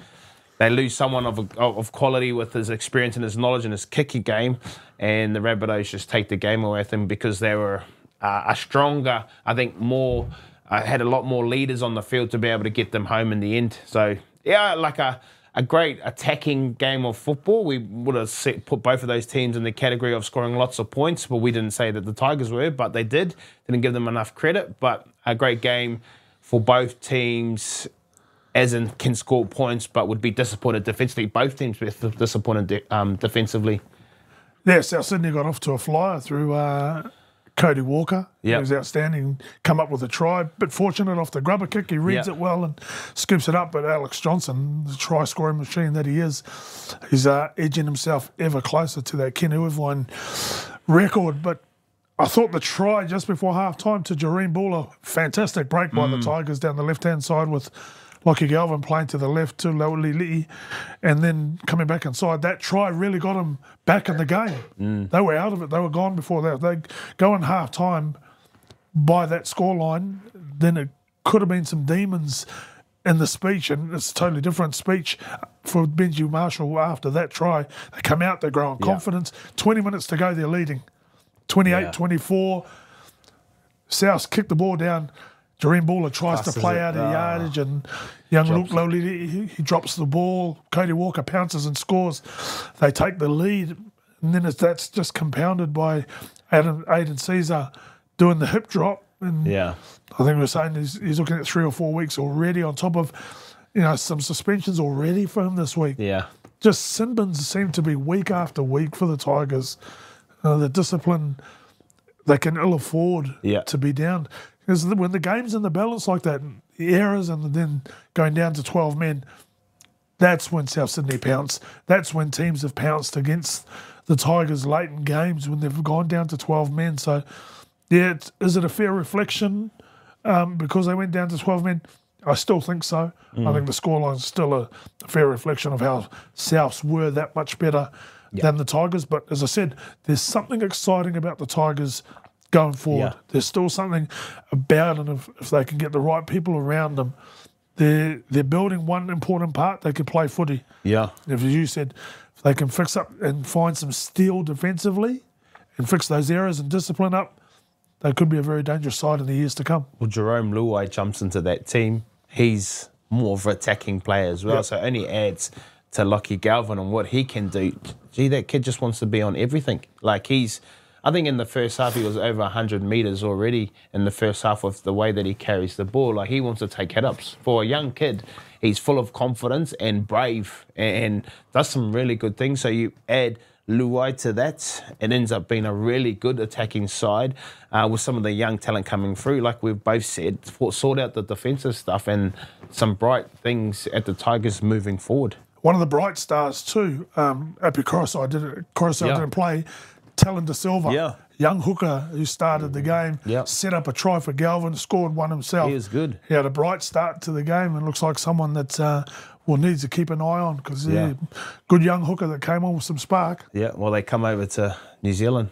They lose someone of, of quality with his experience and his knowledge and his kicking game, and the Rabbitohs just take the game away from them because they were Uh, a stronger, I think, more, uh, had a lot more leaders on the field to be able to get them home in the end. So, yeah, like a, a great attacking game of football. We would have set, put both of those teams in the category of scoring lots of points. Well, we didn't say that the Tigers were, but they did. Didn't give them enough credit, but a great game for both teams, as in can score points, but would be disappointed defensively. Both teams were disappointed de um, defensively. Yeah, South Sydney got off to a flyer through Uh Cody Walker, yep. He was outstanding, come up with a try, but fortunate off the grubber kick, he reads yep. it well and scoops it up. But Alex Johnson, the try-scoring machine that he is, he's uh, edging himself ever closer to that Ken Irvine record. But I thought the try just before half-time to Jarembula, fantastic break by mm. the Tigers down the left-hand side with Lockie Galvin playing to the left to Laulili, and then coming back inside. That try really got him back in the game. Mm. They were out of it. They were gone before that. They go in half-time by that scoreline, then it could have been some demons in the speech, and it's a totally different speech for Benji Marshall after that try. They come out, they're growing confidence. Yeah. twenty minutes to go, they're leading. twenty-eight twenty-four. Yeah. South kicked the ball down. Jarembula tries Passes to play it. out of ah. yardage, and young Luke Lowley, he, he drops the ball. Cody Walker pounces and scores. They take the lead, and then it's, that's just compounded by Adam, Aiden Caesar doing the hip drop. And yeah. I think we were saying he's, he's looking at three or four weeks already, on top of, you know, some suspensions already for him this week. Yeah, just sin bins seem to be week after week for the Tigers. Uh, the discipline they can ill afford yeah. to be down. Because when the game's in the balance like that, the errors and then going down to twelve men, that's when South Sydney pounce. That's when teams have pounced against the Tigers late in games when they've gone down to twelve men. So, yeah, it's, is it a fair reflection um, because they went down to twelve men? I still think so. Mm. I think the scoreline's still a, a fair reflection of how Souths were that much better yeah. than the Tigers. But as I said, there's something exciting about the Tigers going forward. Yeah. There's still something about it. If, if they can get the right people around them, they're, they're building one important part. They can play footy. Yeah. If, as you said, if they can fix up and find some steel defensively and fix those errors and discipline up, they could be a very dangerous side in the years to come. Well, Jerome Luai jumps into that team. He's more of an attacking player as well, yeah. so it only adds to Lockie Galvin and what he can do. Gee, that kid just wants to be on everything. Like he's... I think in the first half he was over one hundred metres already in the first half with the way that he carries the ball. Like he wants to take head-ups. For a young kid, he's full of confidence and brave and does some really good things. So you add Luai to that, it ends up being a really good attacking side uh, with some of the young talent coming through. Like we've both said, sort out the defensive stuff and some bright things at the Tigers moving forward. One of the bright stars too, um, Api Coruscant didn't, Coruscant yeah. didn't play, Talon De Silva, yeah. young hooker who started the game, yep. set up a try for Galvin, scored one himself. He was good. He had a bright start to the game and looks like someone that uh, well needs to keep an eye on because he's yeah. a good young hooker that came on with some spark. Yeah, well, they come over to New Zealand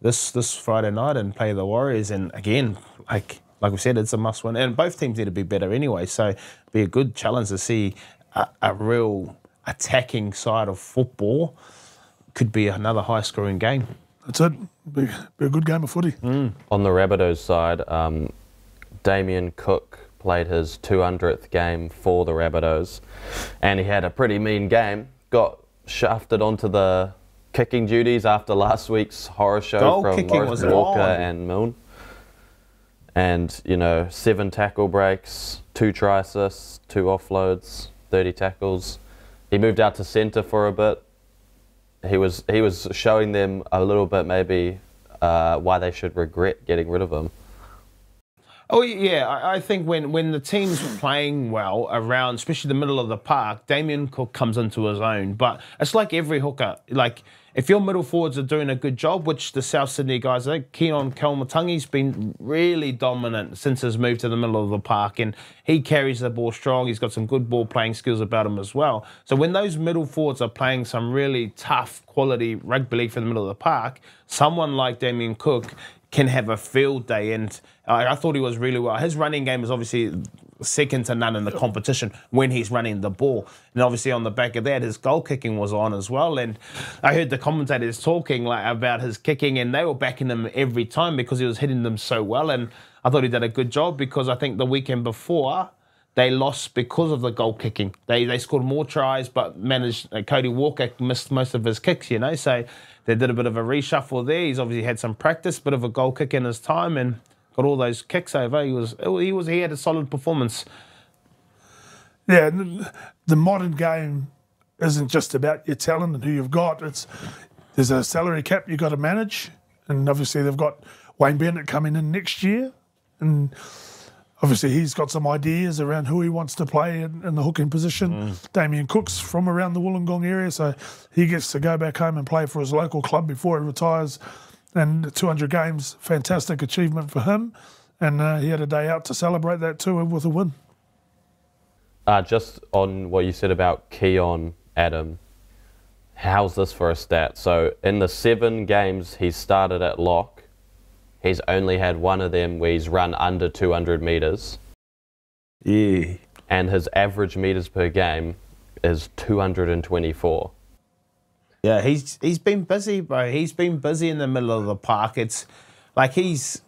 this this Friday night and play the Warriors, and again, like like we said, it's a must win, and both teams need to be better anyway. So it'd be a good challenge to see a, a real attacking side of football. Could be another high scoring game. That's it. Be, be a good game of footy. Mm. On the Rabbitohs side, um, Damien Cook played his two hundredth game for the Rabbitohs, and he had a pretty mean game. Got shafted onto the kicking duties after last week's horror show Goal from Morris Walker and Milne. And, you know, seven tackle breaks, two try assists, two offloads, thirty tackles. He moved out to centre for a bit. He was he was showing them a little bit maybe uh, why they should regret getting rid of him. Oh yeah, I, I think when when the team's playing well around, especially the middle of the park, Damien Cook comes into his own. But it's like every hooker, like if your middle forwards are doing a good job, which the South Sydney guys, I think Keon Kalmatangi's been really dominant since his move to the middle of the park, and he carries the ball strong. He's got some good ball playing skills about him as well. So when those middle forwards are playing some really tough quality rugby league for the middle of the park, someone like Damien Cook can have a field day, and uh, I thought he was really well. His running game is obviously second to none in the competition when he's running the ball. And obviously on the back of that, his goal kicking was on as well. And I heard the commentators talking like about his kicking, and they were backing him every time because he was hitting them so well. And I thought he did a good job because I think the weekend before, they lost because of the goal kicking. They they scored more tries, but managed. Uh, Cody Walker missed most of his kicks, you know. So they did a bit of a reshuffle there. He's obviously had some practice, bit of a goal kick in his time, and got all those kicks over. He was he was he had a solid performance. Yeah, the modern game isn't just about your talent and who you've got. It's there's a salary cap you've got to manage, and obviously they've got Wayne Bennett coming in next year, and obviously he's got some ideas around who he wants to play in, in the hooking position. Mm. Damien Cook's from around the Wollongong area, so he gets to go back home and play for his local club before he retires. And two hundred games, fantastic achievement for him. And uh, he had a day out to celebrate that too with a win. Uh, just on what you said about Keon, Adam, how's this for a stat? So in the seven games he started at lock, he's only had one of them where he's run under two hundred metres. Yeah. And his average metres per game is two hundred twenty-four. Yeah, he's he's been busy, bro. He's been busy in the middle of the park. It's like he's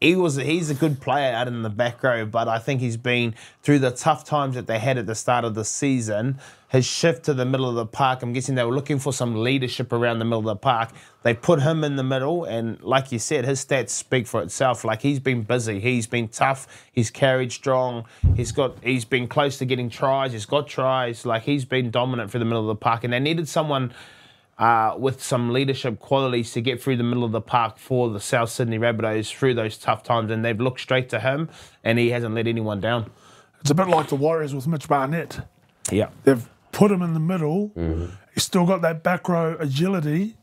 he was he's a good player out in the back row, but I think he's been through the tough times that they had at the start of the season. His shift to the middle of the park, I'm guessing they were looking for some leadership around the middle of the park. They put him in the middle, and like you said, his stats speak for itself. Like he's been busy, he's been tough, he's carried strong, he's got, he's been close to getting tries, he's got tries. Like he's been dominant for the middle of the park, and they needed someone Uh, with some leadership qualities to get through the middle of the park for the South Sydney Rabbitohs through those tough times, and they've looked straight to him, and he hasn't let anyone down. It's a bit like the Warriors with Mitch Barnett. Yeah. They've put him in the middle. Mm-hmm. He's still got that back row agility,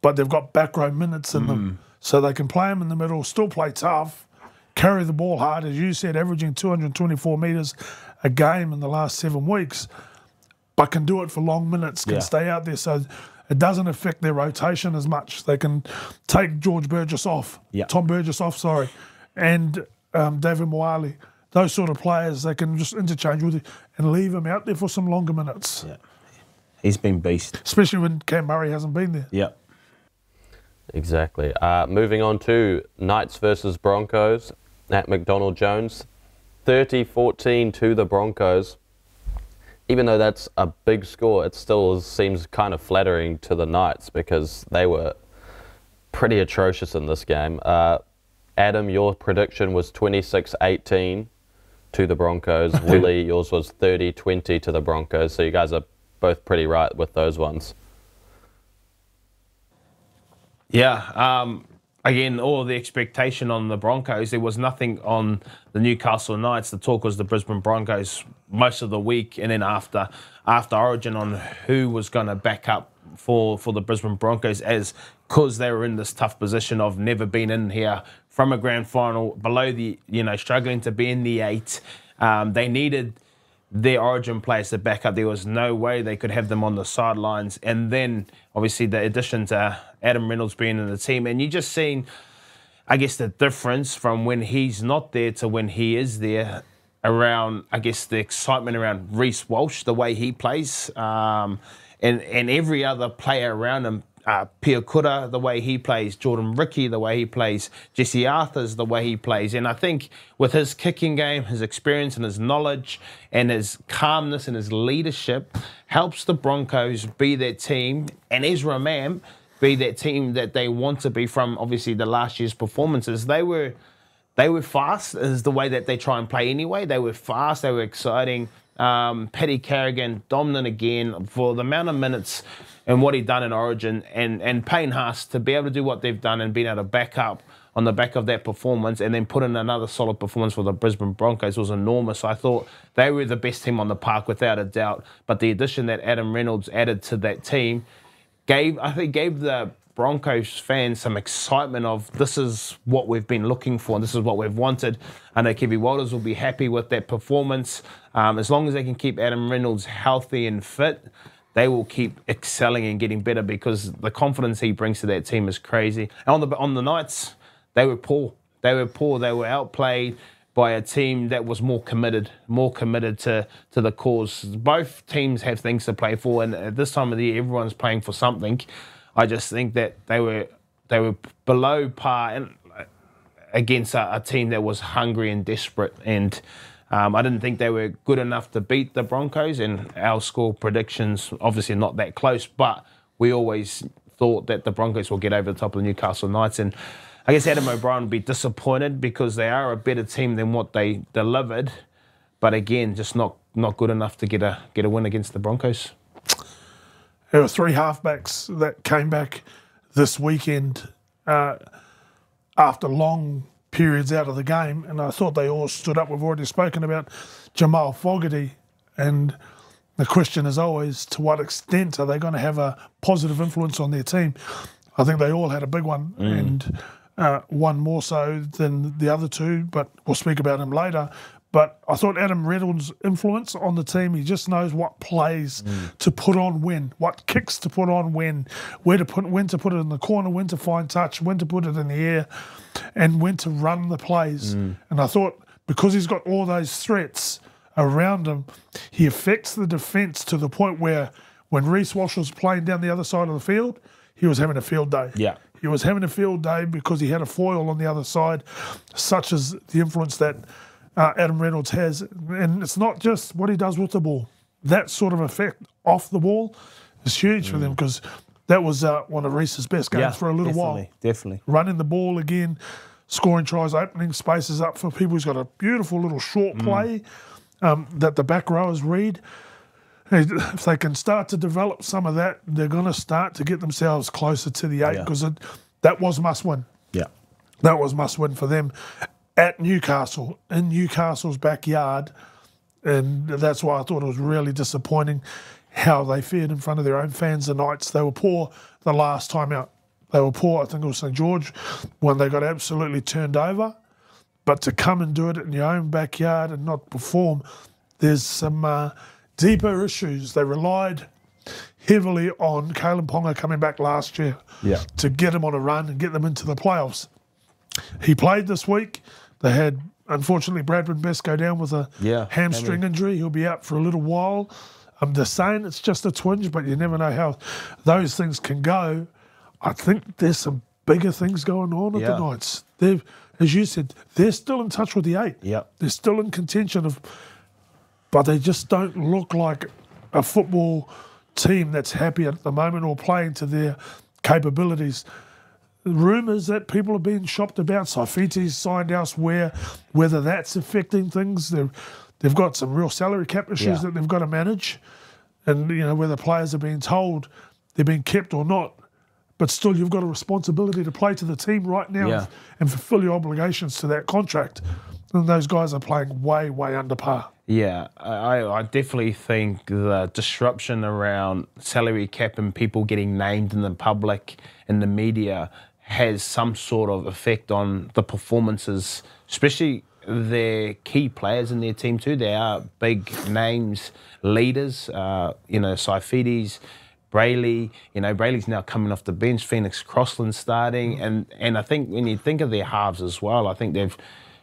but they've got back row minutes in mm-hmm. them. So they can play him in the middle, still play tough, carry the ball hard, as you said, averaging two hundred twenty-four metres a game in the last seven weeks, but can do it for long minutes, can yeah. stay out there. So it doesn't affect their rotation as much. They can take George Burgess off, yep. Tom Burgess off, sorry, and um, David Moale. Those sort of players, they can just interchange with it and leave him out there for some longer minutes. Yeah. He's been beast. Especially when Cam Murray hasn't been there. Yeah. Exactly. Uh, moving on to Knights versus Broncos at McDonald Jones. thirty fourteen to the Broncos. Even though that's a big score, it still seems kind of flattering to the Knights because they were pretty atrocious in this game. Uh, Adam, your prediction was twenty-six eighteen to the Broncos. Willie, yours was thirty twenty to the Broncos. So you guys are both pretty right with those ones. Yeah. Um, again, all the expectation on the Broncos. There was nothing on the Newcastle Knights. The talk was the Brisbane Broncos most of the week, and then after after Origin on who was going to back up for, for the Brisbane Broncos as because they were in this tough position of never been in here from a grand final, below the, you know, struggling to be in the eight. Um, they needed their origin players to back up. There was no way they could have them on the sidelines. And then, obviously, the addition to Adam Reynolds being in the team. And you just seen, I guess, the difference from when he's not there to when he is there around, I guess, the excitement around Reece Walsh, the way he plays, um, and, and every other player around him. Uh, Pia Kura, the way he plays, Jordan Rickey, the way he plays, Jesse Arthurs, the way he plays. And I think with his kicking game, his experience and his knowledge and his calmness and his leadership helps the Broncos be that team, and Ezra Mam be that team that they want to be from, obviously, the last year's performances. They were, they were fast is the way that they try and play anyway. They were fast, they were exciting. Um, Paddy Carrigan, dominant again for the amount of minutes and what he'd done in Origin, and, and Payne Haas to be able to do what they've done and being able to back up on the back of that performance and then put in another solid performance for the Brisbane Broncos was enormous. I thought they were the best team on the park without a doubt, but the addition that Adam Reynolds added to that team gave, I think, gave the Broncos fans some excitement of this is what we've been looking for and this is what we've wanted. I know Kevi Walters will be happy with that performance. Um, as long as they can keep Adam Reynolds healthy and fit, they will keep excelling and getting better because the confidence he brings to that team is crazy. And on the on the Knights, they were poor. They were poor. They were outplayed by a team that was more committed, more committed to, to the cause. Both teams have things to play for, and at this time of the year, everyone's playing for something. I just think that they were they were below par and against a, a team that was hungry and desperate, and um, I didn't think they were good enough to beat the Broncos. And our score predictions, obviously not that close, but we always thought that the Broncos will get over the top of the Newcastle Knights. And I guess Adam O'Brien would be disappointed because they are a better team than what they delivered, but again, just not not good enough to get a get a win against the Broncos. There were three halfbacks that came back this weekend uh, after long periods out of the game, and I thought they all stood up. We've already spoken about Jamal Fogarty, and the question is always to what extent are they going to have a positive influence on their team? I think they all had a big one, mm. and uh, one more so than the other two, but we'll speak about him later. But I thought Adam Reynolds' influence on the team, he just knows what plays mm. to put on when, what kicks to put on when, where to put, when to put it in the corner, when to find touch, when to put it in the air, and when to run the plays. Mm. And I thought because he's got all those threats around him, he affects the defence to the point where when Reece Walsh was playing down the other side of the field, he was having a field day. Yeah. He was having a field day because he had a foil on the other side, such as the influence that Uh, Adam Reynolds has, and it's not just what he does with the ball. That sort of effect off the ball is huge mm. for them, because that was uh, one of Reece's best games yeah, for a little definitely, while. Definitely. Running the ball again, scoring tries, opening spaces up for people. He's got a beautiful little short mm. play um, that the back rowers read. If they can start to develop some of that, they're going to start to get themselves closer to the eight, because yeah. that was must win. Yeah. That was must win for them. At Newcastle, in Newcastle's backyard, and that's why I thought it was really disappointing how they fared in front of their own fans, the Knights. They were poor the last time out. They were poor, I think it was St George, when they got absolutely turned over. But to come and do it in your own backyard and not perform, there's some uh, deeper issues. They relied heavily on Caelan Ponga coming back last year yeah. to get him on a run and get them into the playoffs. He played this week. They had, unfortunately, Bradman Best go down with a yeah, hamstring maybe. injury. He'll be out for a little while. Um, they're saying it's just a twinge, but you never know how those things can go. I think there's some bigger things going on yeah. at the Knights. They've, as you said, they're still in touch with the eight. Yeah. They're still in contention, of, but they just don't look like a football team that's happy at the moment or playing to their capabilities. Rumours that people are being shopped about. Saifiti's signed elsewhere. Whether that's affecting things, they've, they've got some real salary cap issues yeah. that they've got to manage, and you know whether players are being told they're being kept or not. but still you've got a responsibility to play to the team right now yeah. and, and fulfill your obligations to that contract. And those guys are playing way, way under par. Yeah, I, I definitely think the disruption around salary cap and people getting named in the public, in the media, has some sort of effect on the performances, especially their key players in their team too. They are big names, leaders, uh, you know, Saifides, Brayley, you know, Brayley's now coming off the bench, Phoenix Crossland starting, and, and I think when you think of their halves as well, I think they've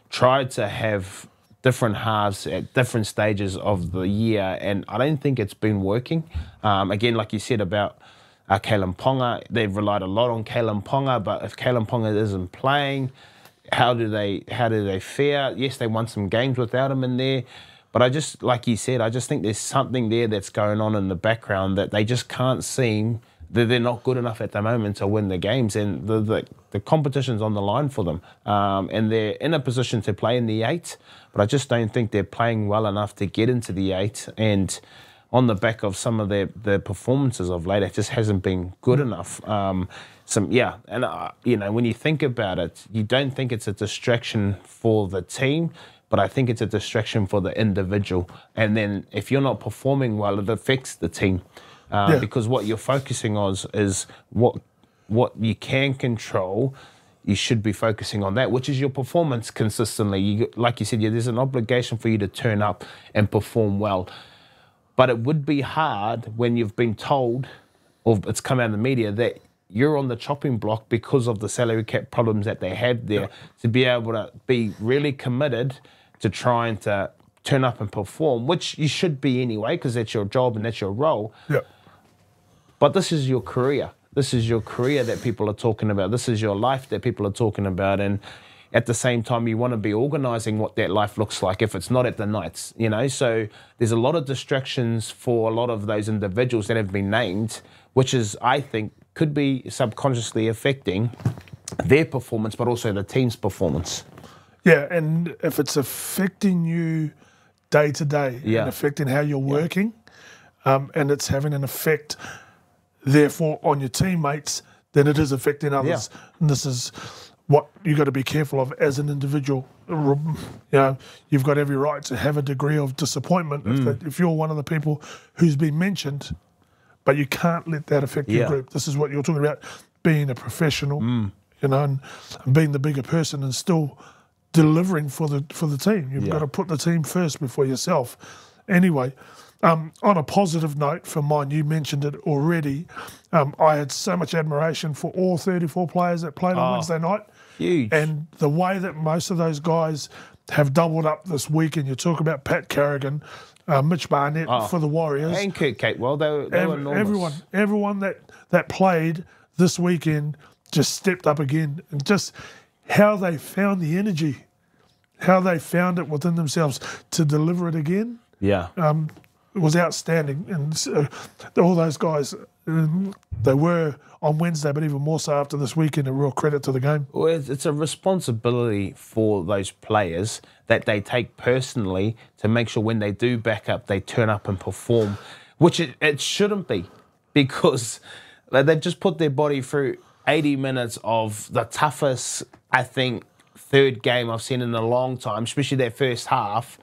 tried to have different halves at different stages of the year, and I don't think it's been working. Um, again, like you said about uh, Caelan Ponga, they've relied a lot on Caelan Ponga, but if Caelan Ponga isn't playing, how do they how do they fare? Yes, they won some games without him in there, but I just, like you said, I just think there's something there that's going on in the background that they just can't seem, that they're not good enough at the moment to win the games, and the the, the competition's on the line for them, um, and they're in a position to play in the eight, but I just don't think they're playing well enough to get into the eight, and on the back of some of their, their performances of late, it just hasn't been good enough. Um, some yeah, and uh, you know, when you think about it, you don't think it's a distraction for the team, but I think it's a distraction for the individual, and then if you're not performing well, it affects the team. Um, yeah. Because what you're focusing on is, is what what you can control. You should be focusing on that, which is your performance consistently. You, like you said, yeah, there's an obligation for you to turn up and perform well. But it would be hard when you've been told, or it's come out in the media, that you're on the chopping block because of the salary cap problems that they had there, yeah. to be able to be really committed to trying to turn up and perform, which you should be anyway, because that's your job and that's your role. Yeah. But this is your career. This is your career that people are talking about. This is your life that people are talking about. And at the same time, you want to be organising what that life looks like if it's not at the nights, you know. So there's a lot of distractions for a lot of those individuals that have been named, which is, I think, could be subconsciously affecting their performance, but also the team's performance. Yeah, and if it's affecting you day to day, yeah. and affecting how you're working, yeah. um, and it's having an effect, therefore, on your teammates, then it is affecting others. Yeah. And this is what you got to be careful of as an individual. You know, you've got every right to have a degree of disappointment mm. if, that, if you're one of the people who's been mentioned, but you can't let that affect yeah. your group. This is what you're talking about, being a professional, mm. you know, and, and being the bigger person and still delivering for the for the team. You've yeah. got to put the team first before yourself. Anyway, um, on a positive note for mine, you mentioned it already, um, I had so much admiration for all thirty-four players that played oh, on Wednesday night. Huge. And the way that most of those guys have doubled up this weekend, you talk about Pat Carrigan, uh, Mitch Barnett oh, for the Warriors. And Kurt Capewell, they were, they Every, were enormous. Everyone, everyone that, that played this weekend just stepped up again, and just how they found the energy, how they found it within themselves to deliver it again. Yeah, um, it was outstanding, and so all those guys, they were on Wednesday, but even more so after this weekend. A real credit to the game. Well, it's a responsibility for those players that they take personally to make sure when they do back up, they turn up and perform, which it, it shouldn't be, because they've just put their body through eighty minutes of the toughest, I think, third game I've seen in a long time, especially their first half,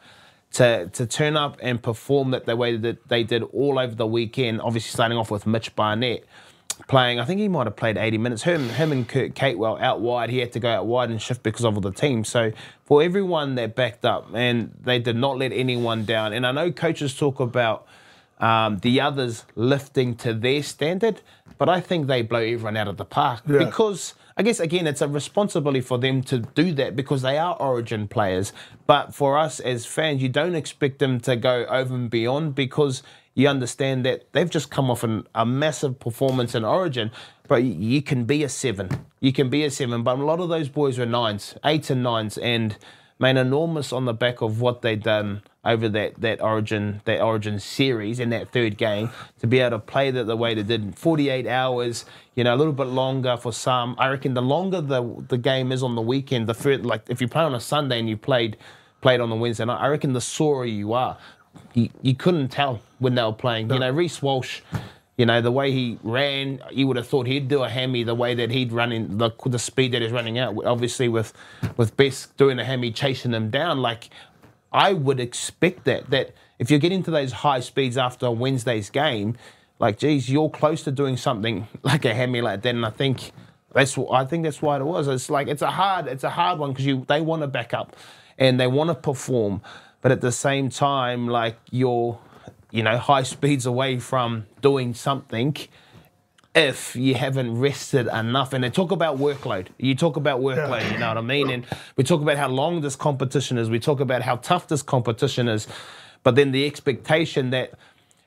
to, to turn up and perform that the way that they did all over the weekend, obviously starting off with Mitch Barnett playing. I think he might have played eighty minutes. Him, him and Kurt Capewell out wide. He had to go out wide and shift because of all the team. So for everyone that backed up, and they did not let anyone down. And I know coaches talk about Um, the others lifting to their standard, but I think they blow everyone out of the park yeah. because, I guess, again, it's a responsibility for them to do that because they are origin players. But for us as fans, you don't expect them to go over and beyond because you understand that they've just come off an, a massive performance in origin, but you, you can be a seven. You can be a seven, but a lot of those boys were nines, eights and nines, and made enormous on the back of what they've done over that that origin that origin series and that third game, to be able to play that the way they did in forty-eight hours, you know, a little bit longer for some. I reckon the longer the the game is on the weekend, the further, like if you play on a Sunday and you played played on the Wednesday night, I reckon the sorer you are. You, you couldn't tell when they were playing. No. You know, Reece Walsh, You know, the way he ran, you would have thought he'd do a hammy the way that he'd run in, the, the speed that he's running out. Obviously, with with Bess doing a hammy, chasing him down, like, I would expect that, that if you're getting to those high speeds after Wednesday's game, like, geez, you're close to doing something like a hammy like that. And I think that's, I think that's why it was. It's like, it's a hard, it's a hard one because you they want to back up and they want to perform. But at the same time, like, you're, you know, high speeds away from doing something if you haven't rested enough. And they talk about workload. You talk about workload, yeah. You know what I mean? And we talk about how long this competition is. We talk about how tough this competition is. But then the expectation that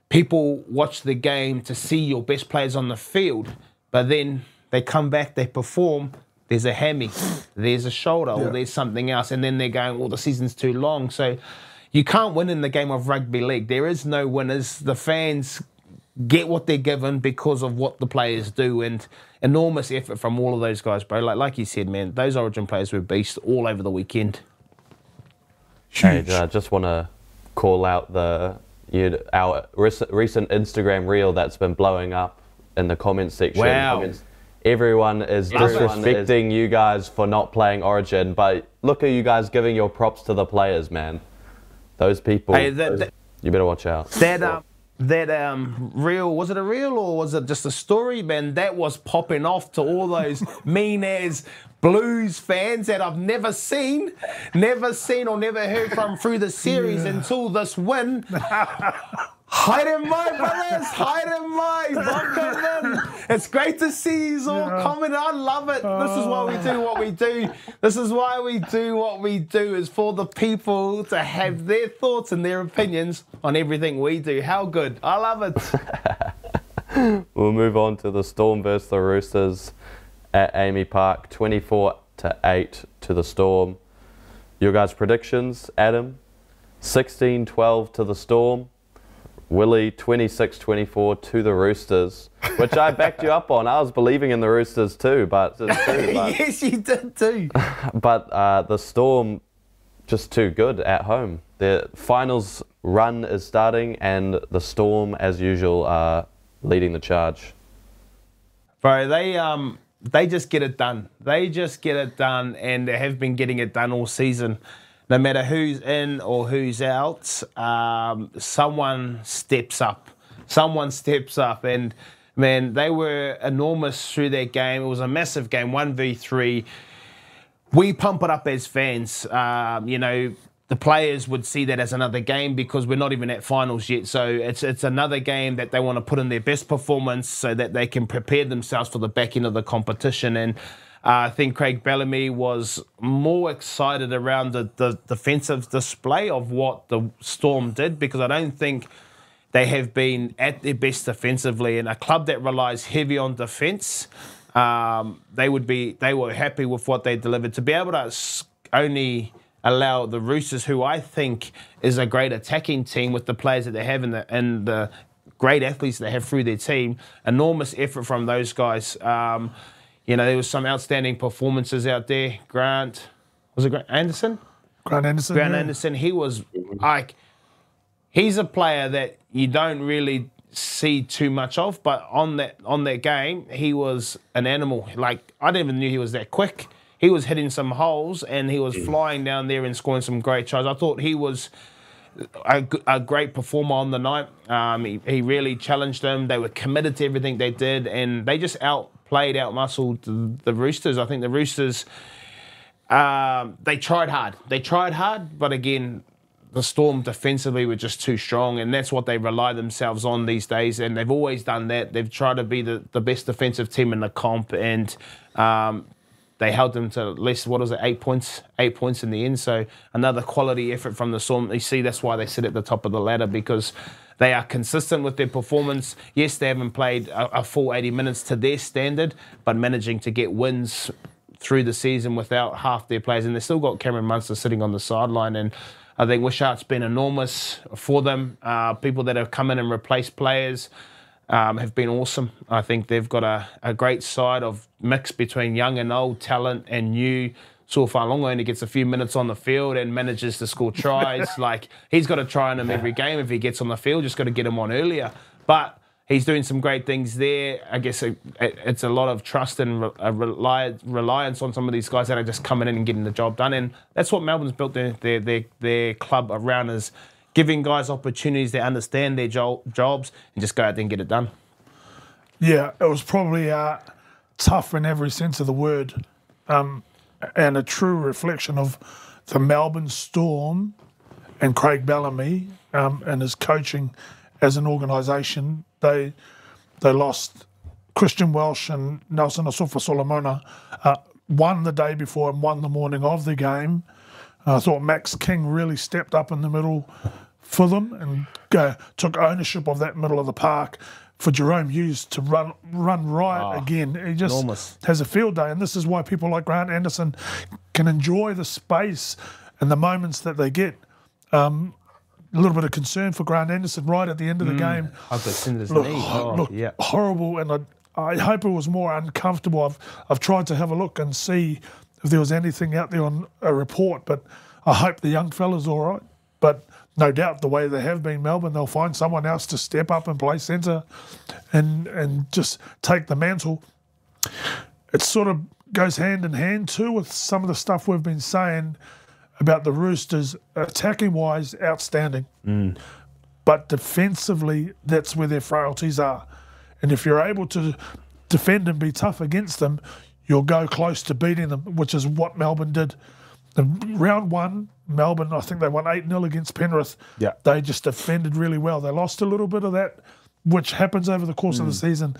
people watch the game to see your best players on the field, but then they come back, they perform, there's a hammy, there's a shoulder, yeah. or there's something else. And then they're going, well, the season's too long. So you can't win in the game of rugby league. There is no winners. The fans get what they're given because of what the players do, and enormous effort from all of those guys, bro. Like like you said, man, those Origin players were beasts all over the weekend. Huge. And I just want to call out the you know, our recent Instagram reel that's been blowing up in the comments section. Wow. Comments. Everyone is disrespecting you guys for not playing Origin, but look at you guys giving your props to the players, man. Those people, hey, that, those, that, you better watch out. That um, that um, reel, was it a reel or was it just a story, man? That was popping off to all those mean-ass Blues fans that I've never seen, never seen or never heard from through the series yeah. until this win. Hide in my brothers, hide in my. It's great to see you all yeah. comment. I love it. Oh. This is why we do what we do. This is why we do what we do, is for the people to have their thoughts and their opinions on everything we do. How good. I love it. We'll move on to the Storm versus the Roosters at Amy Park, twenty-four to eight to the Storm. Your guys' predictions, Adam, sixteen twelve to the Storm. Willie, twenty-six twenty-four to the Roosters, which I backed you up on. I was believing in the Roosters too, but... Too, but yes, you did too. But uh, the Storm, just too good at home. Their finals run is starting, and the Storm, as usual, are leading the charge. Bro, they, um, they just get it done. They just get it done, and they have been getting it done all season. No matter who's in or who's out, um, someone steps up. Someone steps up. And, man, they were enormous through their game. It was a massive game, one v three. We pump it up as fans. Um, you know, the players would see that as another game because we're not even at finals yet. So it's, it's another game that they want to put in their best performance so that they can prepare themselves for the back end of the competition. And Uh, I think Craig Bellamy was more excited around the, the defensive display of what the Storm did, because I don't think they have been at their best defensively. And a club that relies heavy on defence, um, they would be they were happy with what they delivered. To be able to only allow the Roosters, who I think is a great attacking team with the players that they have in the and the great athletes they have through their team, enormous effort from those guys. Um, You know, there was some outstanding performances out there. Grant, was it Grant Anderson? Grant Anderson. Grant yeah. Anderson, he was like, he's a player that you don't really see too much of, but on that on that game, he was an animal. Like, I didn't even knew he was that quick. He was hitting some holes and he was yeah. flying down there and scoring some great tries. I thought he was a, a great performer on the night. Um, he, he really challenged them. They were committed to everything they did, and they just out. Played out muscled the Roosters. I think the Roosters, um, they tried hard. They tried hard, but again, the Storm defensively were just too strong, and that's what they rely themselves on these days, and they've always done that. They've tried to be the, the best defensive team in the comp, and um, they held them to at least, what was it, eight points? Eight points in the end, so another quality effort from the Storm. You see, that's why they sit at the top of the ladder, because they are consistent with their performance. Yes, they haven't played a, a full eighty minutes to their standard, but managing to get wins through the season without half their players. And they've still got Cameron Munster sitting on the sideline. And I think Wishart's been enormous for them. Uh, people that have come in and replaced players um, have been awesome. I think they've got a, a great side of mix between young and old, talent and new. So Farlongo only gets a few minutes on the field and manages to score tries. Like, he's got a try on him every game if he gets on the field. Just got to get him on earlier. But he's doing some great things there. I guess it, it, it's a lot of trust and re, a rely, reliance on some of these guys that are just coming in and getting the job done. And that's what Melbourne's built their their their, their club around, is giving guys opportunities that understand their jo jobs and just go out there and get it done. Yeah, it was probably uh, tough in every sense of the word, um, and a true reflection of the Melbourne Storm and Craig Bellamy um, and his coaching as an organisation. They they lost Christian Welsh and Nelson Asufa-Solomona, uh, won the day before and won the morning of the game. I uh, thought Max King really stepped up in the middle for them and uh, took ownership of that middle of the park for Jerome Hughes to run run riot oh, again. He just enormous. has a field day, and this is why people like Grant Anderson can enjoy the space and the moments that they get. Um, a little bit of concern for Grant Anderson right at the end of the mm, game. I've seen this look, oh, look yeah. horrible, and I, I hope it was more uncomfortable. I've, I've tried to have a look and see if there was anything out there on a report, but I hope the young fella's all right. But no doubt the way they have been, Melbourne, they'll find someone else to step up and play centre and, and just take the mantle. It sort of goes hand in hand too with some of the stuff we've been saying about the Roosters, attacking-wise, outstanding. Mm. But defensively, that's where their frailties are. And if you're able to defend and be tough against them, you'll go close to beating them, which is what Melbourne did. The round one, Melbourne, I think they won eight nil against Penrith. Yeah. They just defended really well. They lost a little bit of that, which happens over the course mm. of the season.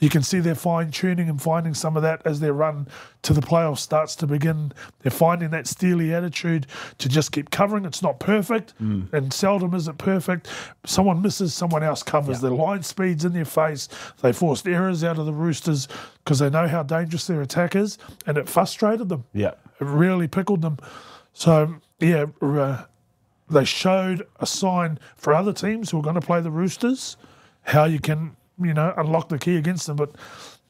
You can see they're fine-tuning and finding some of that as their run to the playoffs starts to begin. They're finding that steely attitude to just keep covering. It's not perfect, mm. and seldom is it perfect. Someone misses, someone else covers. Yeah. Their line speed's in their face. They forced errors out of the Roosters because they know how dangerous their attack is, and it frustrated them. Yeah, it really pickled them. So, yeah, uh, they showed a sign for other teams who are going to play the Roosters, how you can... you know, unlock the key against them. But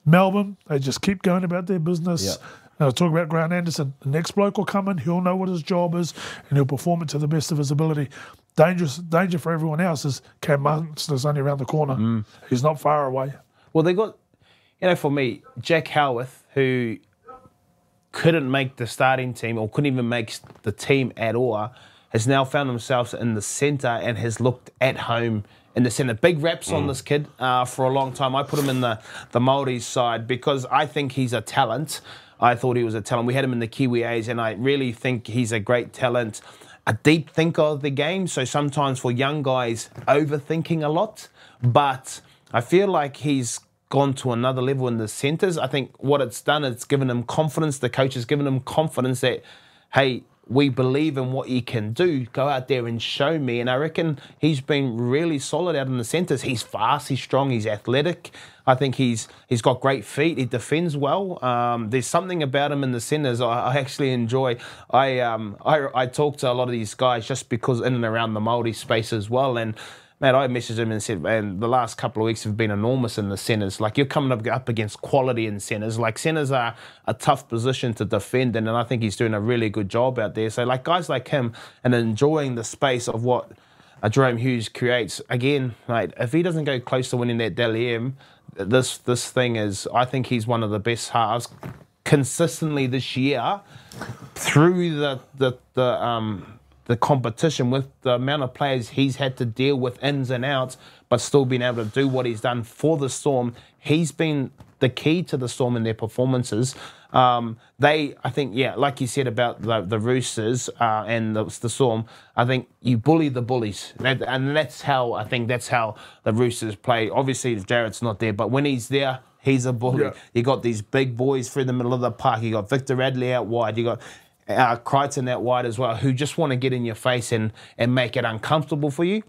Melbourne, they just keep going about their business. Yeah. Now, talk about Grant Anderson. The next bloke will come in, he'll know what his job is, and he'll perform it to the best of his ability. Dangerous, danger for everyone else is Cam Munster's only around the corner. Mm. He's not far away. Well, they got, you know, for me, Jack Howarth, who couldn't make the starting team or couldn't even make the team at all, has now found himself in the centre and has looked at home in the centre. Big raps mm. on this kid uh, for a long time. I put him in the, the Māori side because I think he's a talent. I thought he was a talent. We had him in the Kiwi A's, and I really think he's a great talent, a deep thinker of the game. So sometimes for young guys, overthinking a lot. But I feel like he's gone to another level in the centres. I think what it's done, it's given him confidence. The coach has given him confidence that, hey, we believe in what he can do. Go out there and show me. And I reckon he's been really solid out in the centres. He's fast, he's strong, he's athletic. I think he's he's got great feet. He defends well. Um, there's something about him in the centres I, I actually enjoy. I, um, I I talk to a lot of these guys just because in and around the Māori space as well. And man, I messaged him and said, man, the last couple of weeks have been enormous in the centres. Like, you're coming up, up against quality in centres. Like, centres are a tough position to defend in, and I think he's doing a really good job out there. So, like, guys like him and enjoying the space of what uh, Jerome Hughes creates. Again, like, if he doesn't go close to winning that Dally M, this, this thing is, I think he's one of the best halves consistently this year through the, the, the um, the competition, with the amount of players he's had to deal with, ins and outs, but still being able to do what he's done for the Storm. He's been the key to the Storm in their performances. Um, they, I think, yeah, like you said about the, the Roosters uh, and the, the Storm, I think you bully the bullies. That, and that's how, I think that's how the Roosters play. Obviously, Jarrett's not there, but when he's there, he's a bully. Yeah. You got these big boys through the middle of the park. You got Victor Radley out wide. You got... Uh, Crichton out wide as well, who just want to get in your face and, and make it uncomfortable for you.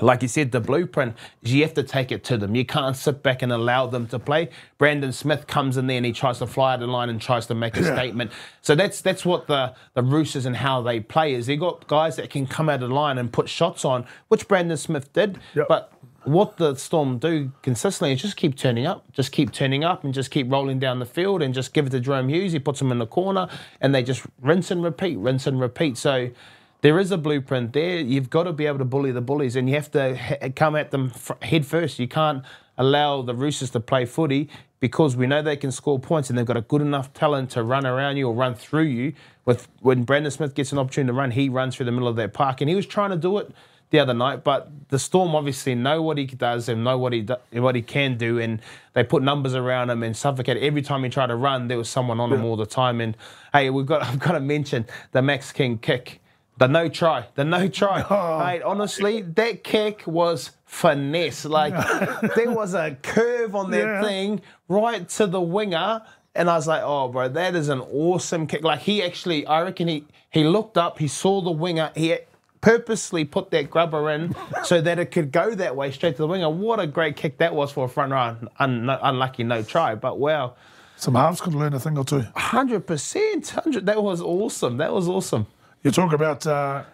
Like you said, the blueprint is you have to take it to them. You can't sit back and allow them to play. Brandon Smith comes in there and he tries to fly out of line and tries to make a yeah. statement. So that's that's what the, the Roosters and how they play is. They've got guys that can come out of line and put shots on, which Brandon Smith did. Yep. But what the Storm do consistently is just keep turning up, just keep turning up and just keep rolling down the field and just give it to Jerome Hughes. He puts him in the corner and they just rinse and repeat, rinse and repeat. So there is a blueprint there. You've got to be able to bully the bullies, and you have to ha come at them f head first. You can't allow the Roosters to play footy, because we know they can score points and they've got a good enough talent to run around you or run through you. With when Brandon Smith gets an opportunity to run, he runs through the middle of that park, and he was trying to do it the other night, but the Storm obviously know what he does and know what he do, what he can do, and they put numbers around him and suffocate. Every time he tried to run, there was someone on yeah. him all the time. And hey, we've got I've got to mention the Max King kick, the no try, the no try. Oh. Mate, honestly, that kick was finesse. Like there was a curve on that yeah. thing right to the winger. And I was like, oh, bro, that is an awesome kick. Like he actually, I reckon he he looked up, he saw the winger, he. purposely put that grubber in so that it could go that way straight to the winger. What a great kick that was for a front row. Un unlucky no try, but wow. Some halves could learn a thing or two. one hundred percent. That was awesome. That was awesome. You talk about uh,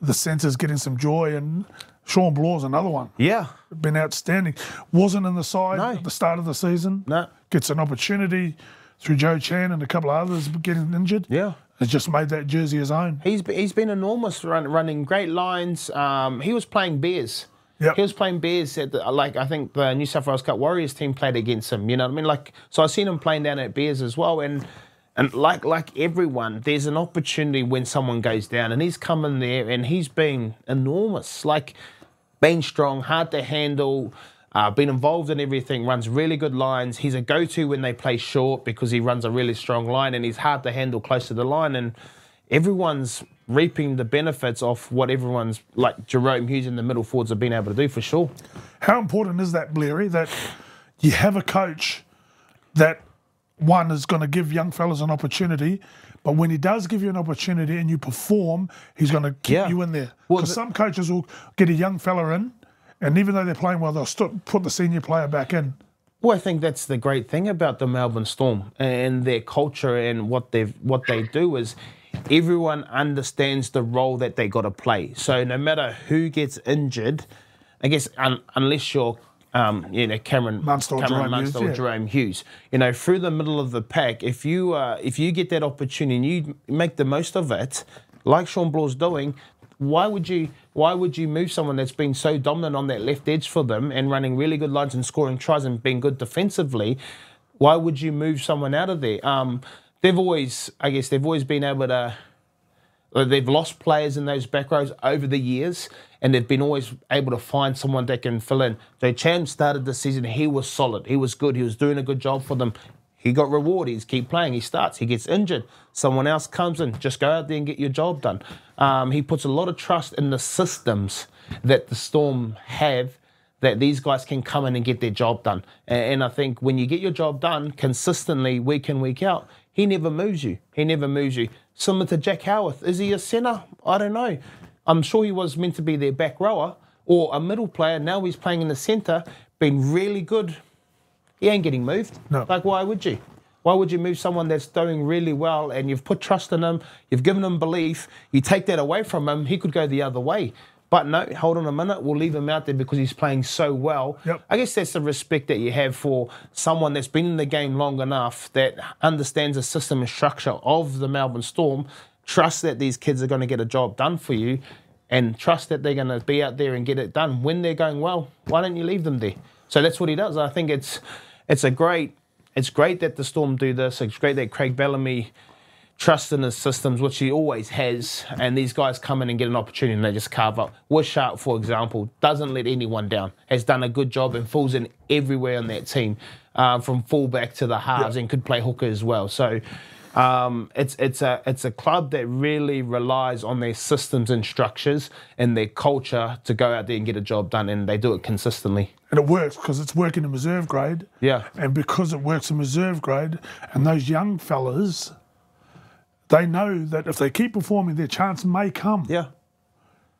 the centres getting some joy, and Sean Blaw's another one. Yeah. Been outstanding. Wasn't in the side no. at the start of the season. No. Gets an opportunity through Joe Chan and a couple of others getting injured. Yeah. Has just made that jersey his own. He's he's been enormous, run, running great lines. Um, he was playing Bears. Yep. He was playing Bears at the, like I think the New South Wales Cup Warriors team played against him. You know what I mean? Like so, I've seen him playing down at Bears as well. And and like like everyone, there's an opportunity when someone goes down, and he's come in there and he's been enormous. Like being strong, hard to handle. Uh, been involved in everything, runs really good lines. He's a go-to when they play short because he runs a really strong line, and he's hard to handle close to the line. And everyone's reaping the benefits of what everyone's, like Jerome Hughes and the middle forwards, have been able to do for sure. How important is that, Bleary, that you have a coach that, one, is going to give young fellas an opportunity, but when he does give you an opportunity and you perform, he's going to keep yeah. you in there. Because well, some coaches will get a young fella in, and even though they're playing well, they'll still put the senior player back in. Well, I think that's the great thing about the Melbourne Storm and their culture and what they what they do is everyone understands the role that they got to play. So no matter who gets injured, I guess un, unless you're um, you know Cameron Munster or Jerome, Munster Hughes, or yeah. Jerome Hughes, you know through the middle of the pack, if you uh, if you get that opportunity and you make the most of it, like Sean Blaw's doing. Why would you why would you move someone that's been so dominant on that left edge for them and running really good lines and scoring tries and being good defensively? Why would you move someone out of there? Um, they've always, I guess, they've always been able to. They've lost players in those back rows over the years, and they've been always able to find someone that can fill in. So Chan started the season. He was solid. He was good. He was doing a good job for them. He got rewarded. He's keep playing. He starts. He gets injured. Someone else comes in. Just go out there and get your job done. Um, he puts a lot of trust in the systems that the Storm have, that these guys can come in and get their job done. And, and I think when you get your job done consistently, week in, week out, he never moves you. He never moves you. Similar to Jack Howarth. Is he a centre? I don't know. I'm sure he was meant to be their back rower or a middle player. Now he's playing in the centre, been really good. He ain't getting moved. No. Like, why would you? Why would you move someone that's doing really well and you've put trust in him, you've given him belief, you take that away from him, he could go the other way. But no, hold on a minute, we'll leave him out there because he's playing so well. Yep. I guess that's the respect that you have for someone that's been in the game long enough, that understands the system and structure of the Melbourne Storm, trust that these kids are going to get a job done for you, and trust that they're going to be out there and get it done. When they're going well, why don't you leave them there? So that's what he does. I think it's... It's a great, it's great that the Storm do this. It's great that Craig Bellamy trusts in his systems, which he always has, and these guys come in and get an opportunity and they just carve up. Wishart, for example, doesn't let anyone down, has done a good job and falls in everywhere on that team, uh, from fullback to the halves, yeah. and could play hooker as well. So um, it's, it's, a, it's a club that really relies on their systems and structures and their culture to go out there and get a job done, and they do it consistently. And it works because it's working in reserve grade. Yeah. And because it works in reserve grade, and those young fellas, they know that if they keep performing, their chance may come. Yeah.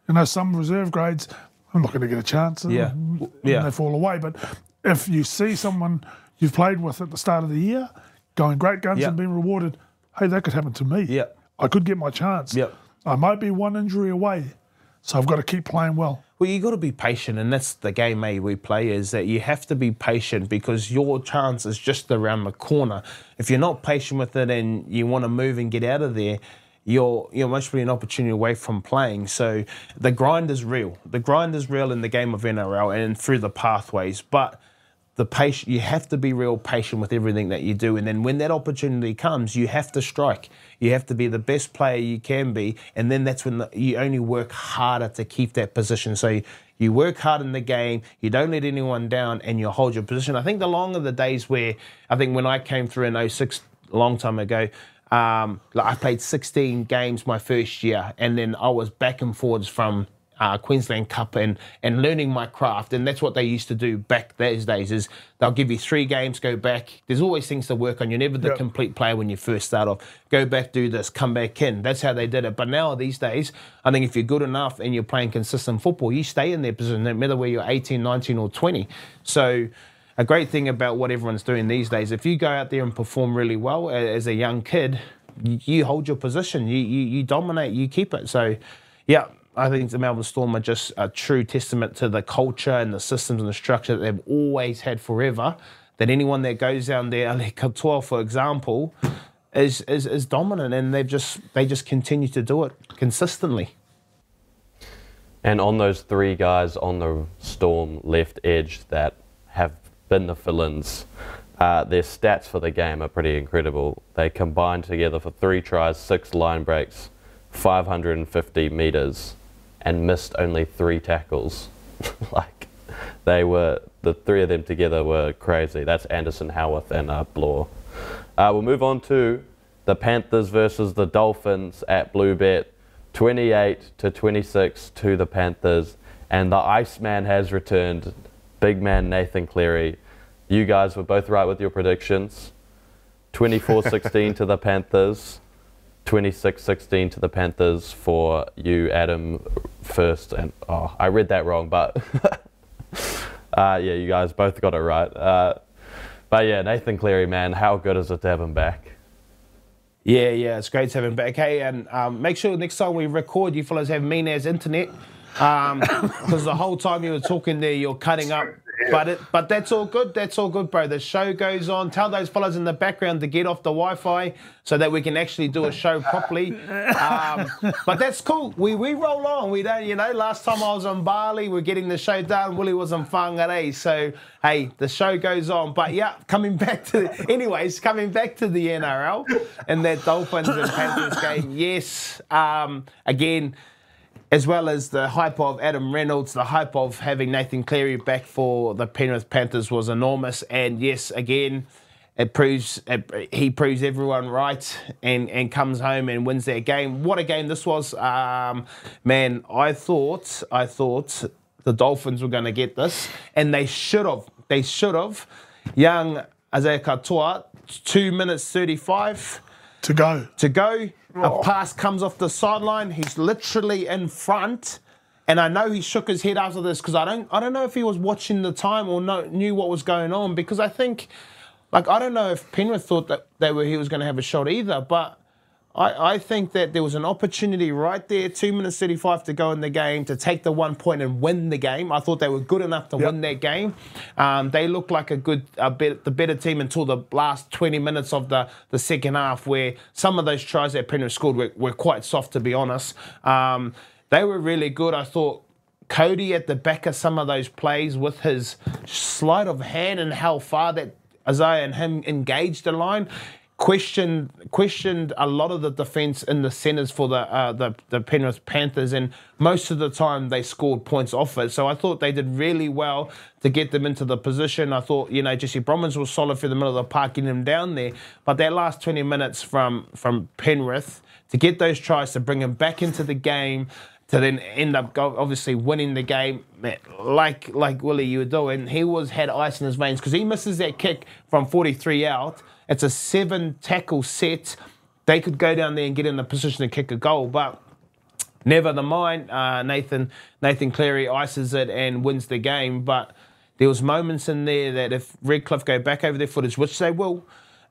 You know, some reserve grades, I'm not going to get a chance. And, yeah. and yeah. they fall away. But if you see someone you've played with at the start of the year going great guns yeah. and being rewarded, hey, that could happen to me. Yeah. I could get my chance. Yeah. I might be one injury away. So I've got to keep playing well. Well, you've got to be patient, and that's the game eh, we play, is that you have to be patient because your chance is just around the corner. If you're not patient with it and you want to move and get out of there, you're you're most really an opportunity away from playing. So the grind is real. The grind is real in the game of N R L and through the pathways. But the patient, you have to be real patient with everything that you do. And then when that opportunity comes, you have to strike. You have to be the best player you can be. And then that's when the, you only work harder to keep that position. So you, you work hard in the game, you don't let anyone down, and you hold your position. I think the longer the days where, I think when I came through in oh six, a long time ago, Um, like I played sixteen games my first year, and then I was back and forwards from uh, Queensland Cup and and learning my craft. And that's what they used to do back those days, is they'll give you three games, go back. There's always things to work on. You're never the yep. complete player when you first start off. Go back, do this, come back in. That's how they did it. But now these days, I think if you're good enough and you're playing consistent football, you stay in their position, no matter whether you're eighteen, nineteen or twenty. So a great thing about what everyone's doing these days, if you go out there and perform really well as a young kid, you hold your position, you you, you dominate, you keep it. So, yeah, I think the Melbourne Storm are just a true testament to the culture and the systems and the structure that they've always had forever, that anyone that goes down there, like Katoa, for example, is, is, is dominant, and they've just, they just continue to do it consistently. And on those three guys on the Storm left edge that have been the fill-ins, uh, their stats for the game are pretty incredible. They combined together for three tries, six line breaks, five hundred fifty metres, and missed only three tackles. Like, they were, the three of them together were crazy. That's Anderson, Howarth, and uh, Bloor. Uh, we'll move on to the Panthers versus the Dolphins at Bluebet, twenty-eight to twenty-six to the Panthers, and the Iceman has returned. Big man Nathan Cleary. You guys were both right with your predictions. twenty-four sixteen to the Panthers. twenty-six sixteen to the Panthers for you, Adam, first. And oh, I read that wrong, but uh, yeah, you guys both got it right. Uh, but yeah, Nathan Cleary, man, how good is it to have him back? Yeah, yeah, it's great to have him back. Hey, and um, make sure next time we record, you fellas have mean as internet. Um, because the whole time you were talking there, you're cutting up, but it, but that's all good. That's all good, bro. The show goes on. Tell those fellas in the background to get off the Wi-Fi so that we can actually do a show properly. Um, but that's cool. We we roll on. We don't, you know. Last time I was on Bali, we're getting the show done. Willie was on Whangarei, so hey, the show goes on. But yeah, coming back to, anyways, coming back to the N R L and that Dolphins and Panthers game. Yes, um, again, as well as the hype of Adam Reynolds, the hype of having Nathan Cleary back for the Penrith Panthers was enormous. And yes, again, it proves it, he proves everyone right, and, and comes home and wins their game. What a game this was. Um, man, I thought, I thought the Dolphins were going to get this, and they should have. They should have. Young Isaiah Katoa, two minutes thirty-five. To go. To go. Oh. A pass comes off the sideline. He's literally in front. And I know he shook his head after this, because I don't I don't know if he was watching the time or no, knew what was going on, because I think, like, I don't know if Penrith thought that they were he was going to have a shot either, but I, I think that there was an opportunity right there, two minutes thirty-five to go in the game, to take the one point and win the game. I thought they were good enough to yep. win that game. Um, they looked like a good, a bit, the better team until the last twenty minutes of the, the second half, where some of those tries that Penrith scored were, were quite soft, to be honest. Um, they were really good. I thought Cody at the back of some of those plays with his sleight of hand and how far that Isaiah and him engaged the line, questioned questioned a lot of the defence in the centres for the, uh, the the Penrith Panthers, and most of the time they scored points off it. So I thought they did really well to get them into the position. I thought, you know, Jesse Brommans was solid through the middle of the park, getting them down there. But that last twenty minutes from, from Penrith, to get those tries, to bring them back into the game, to then end up obviously winning the game, like like Willie, you were doing. He was had ice in his veins, because he misses that kick from forty-three out. It's a seven tackle set. They could go down there and get in the position to kick a goal, but never the mind. Uh, Nathan Nathan Cleary ices it and wins the game. But there was moments in there that if Redcliffe go back over their footage, which they will,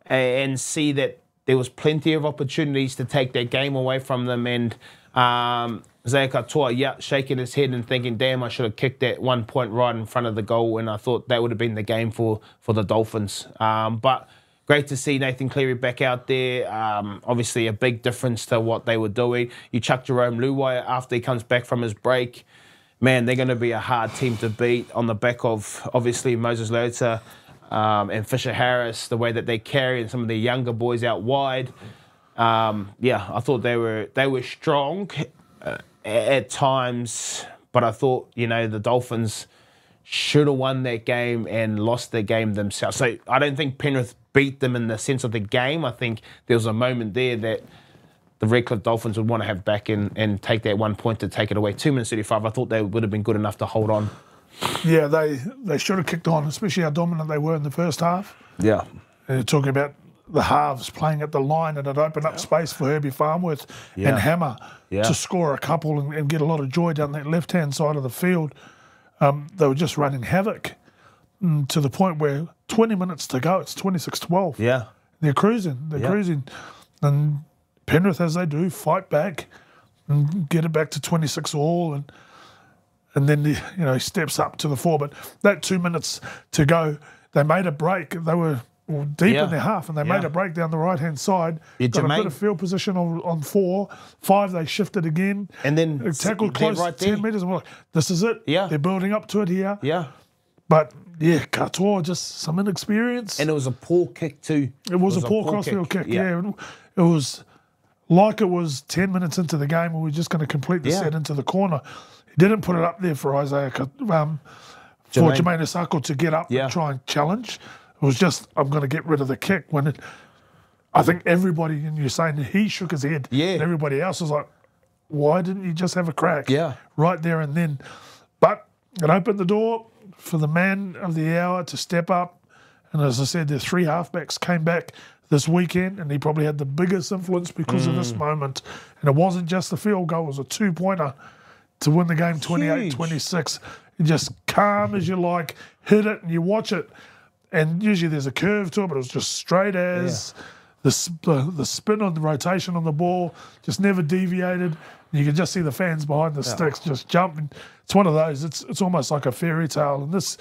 and see that there was plenty of opportunities to take that game away from them. And um, Isaiah Katoa, yeah, shaking his head and thinking, damn, I should have kicked that one point right in front of the goal, and I thought that would have been the game for, for the Dolphins. Um, but Great to see Nathan Cleary back out there. Um, obviously a big difference to what they were doing. You chuck Jerome Luai after he comes back from his break. Man, they're going to be a hard team to beat on the back of, obviously, Moses Leota um, and Fisher Harris, the way that they carry and some of the younger boys out wide. Um, yeah, I thought they were they were strong uh, at times, but I thought, you know, the Dolphins should have won that game and lost the game themselves. So I don't think Penrith beat them in the sense of the game. I think there was a moment there that the Redcliffe Dolphins would want to have back and, and take that one point to take it away. two minutes thirty-five, I thought they would have been good enough to hold on. Yeah, they, they should have kicked on, especially how dominant they were in the first half. Yeah. You're talking about the halves playing at the line, and it opened up space for Herbie Farmworth yeah. and Hammer yeah. to score a couple and, and get a lot of joy down that left-hand side of the field. Um, they were just running havoc mm, to the point where twenty minutes to go, it's twenty-six twelve. Yeah. They're cruising, they're yeah. cruising. And Penrith, as they do, fight back and get it back to twenty-six all, and and then the, you know, steps up to the four. But that two minutes to go, they made a break. They were deep yeah. in their half, and they yeah. made a break down the right hand side. Yeah, got Jermaine. a bit of field position on, on four, five. They shifted again, and then they tackled close right to ten metres. And we're like, this is it. Yeah, they're building up to it here. Yeah, but. Yeah, Katoa, just some inexperience. And it was a poor kick too. It was, it was a poor, poor crossfield kick, kick. Yeah. yeah. It was like it was ten minutes into the game and we were just going to complete the yeah. set into the corner. He didn't put it up there for Isaiah, um, for Jermaine Asako to get up yeah. and try and challenge. It was just, I'm going to get rid of the kick. When it, I think everybody, and you're saying he shook his head, yeah. and everybody else was like, why didn't you just have a crack? Yeah. Right there and then. But it opened the door for the man of the hour to step up. And as I said, their three halfbacks came back this weekend, and he probably had the biggest influence because mm. of this moment. And it wasn't just the field goal, it was a two-pointer to win the game twenty-eight twenty-six. Just calm as you like, hit it, and you watch it. And usually there's a curve to it, but it was just straight as. Yeah. The, sp the spin on the rotation on the ball just never deviated. You can just see the fans behind the yeah. sticks just jumping. It's one of those. It's it's almost like a fairy tale. And this,